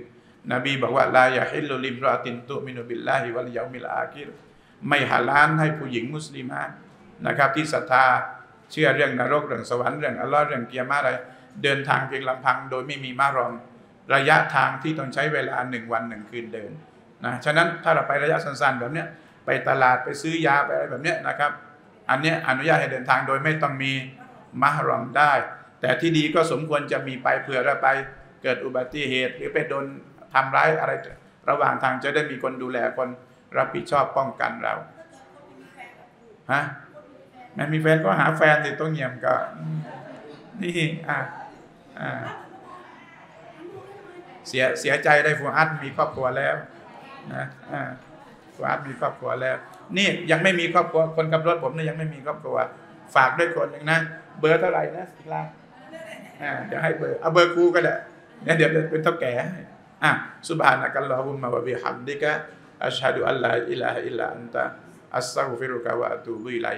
นบีบอกว่าลายะฮิลลุลิมรอตินตุมินุบิลลาฮิวัลยอมิลอาคิรไม่ฮาลาลให้ผู้หญิงมุสลิมะนะครับที่ศรัทธาเชื่อเรื่องนรกเรื่องสวรรค์เรื่องอัลลอฮ์เรื่องกิยามะฮ์อะไรเดินทางเพียงลำพังโดยไม่มีมะฮรอมระยะทางที่ต้องใช้เวลาหนึ่งวันหนึ่งคืนเดินนะฉะนั้นถ้าเราไประยะสั้นๆแบบเนี้ยไปตลาดไปซื้อยาไปอะไรแบบเนี้ยนะครับอันนี้อนุญาตให้เดินทางโดยไม่ต้องมีมะฮรอมได้แต่ที่ดีก็สมควรจะมีไปเผื่อเราไปเกิดอุบัติเหตุหรือไปโดน ทำร้ายอะไรระหว่างทางจะได้มีคนดูแลคนรับผิดชอบป้องกันเราฮะไม่มีแฟนก็หาแฟนสิต้องเงียบก็นี่อ่ะอ่ะเสียเสียใจได้ฟูอัดมีครอบครัวแล้วนะอ่ะฟูอัดมีครอบครัวแล้วนี่ยังไม่มีครอบครัวคนขับรถผมนี่ยังไม่มีครอบครัวฝากด้วยคนหนึ่งนะเบอร์เท่าไหร่นะสิลาอ่าเดี๋ยวให้เบอร์เอาเบอร์กูก็ได้เนี่ยเดี๋ยวเป็นเท่าแก่อ่ะซุบฮานะกัลลอฮุมมะวะบิฮัมดิกะอัชฮะดุอัลลาอิลาฮะอิลลัอันตะอัสตัฆฟิรุกะวะอะตูบุอิลัย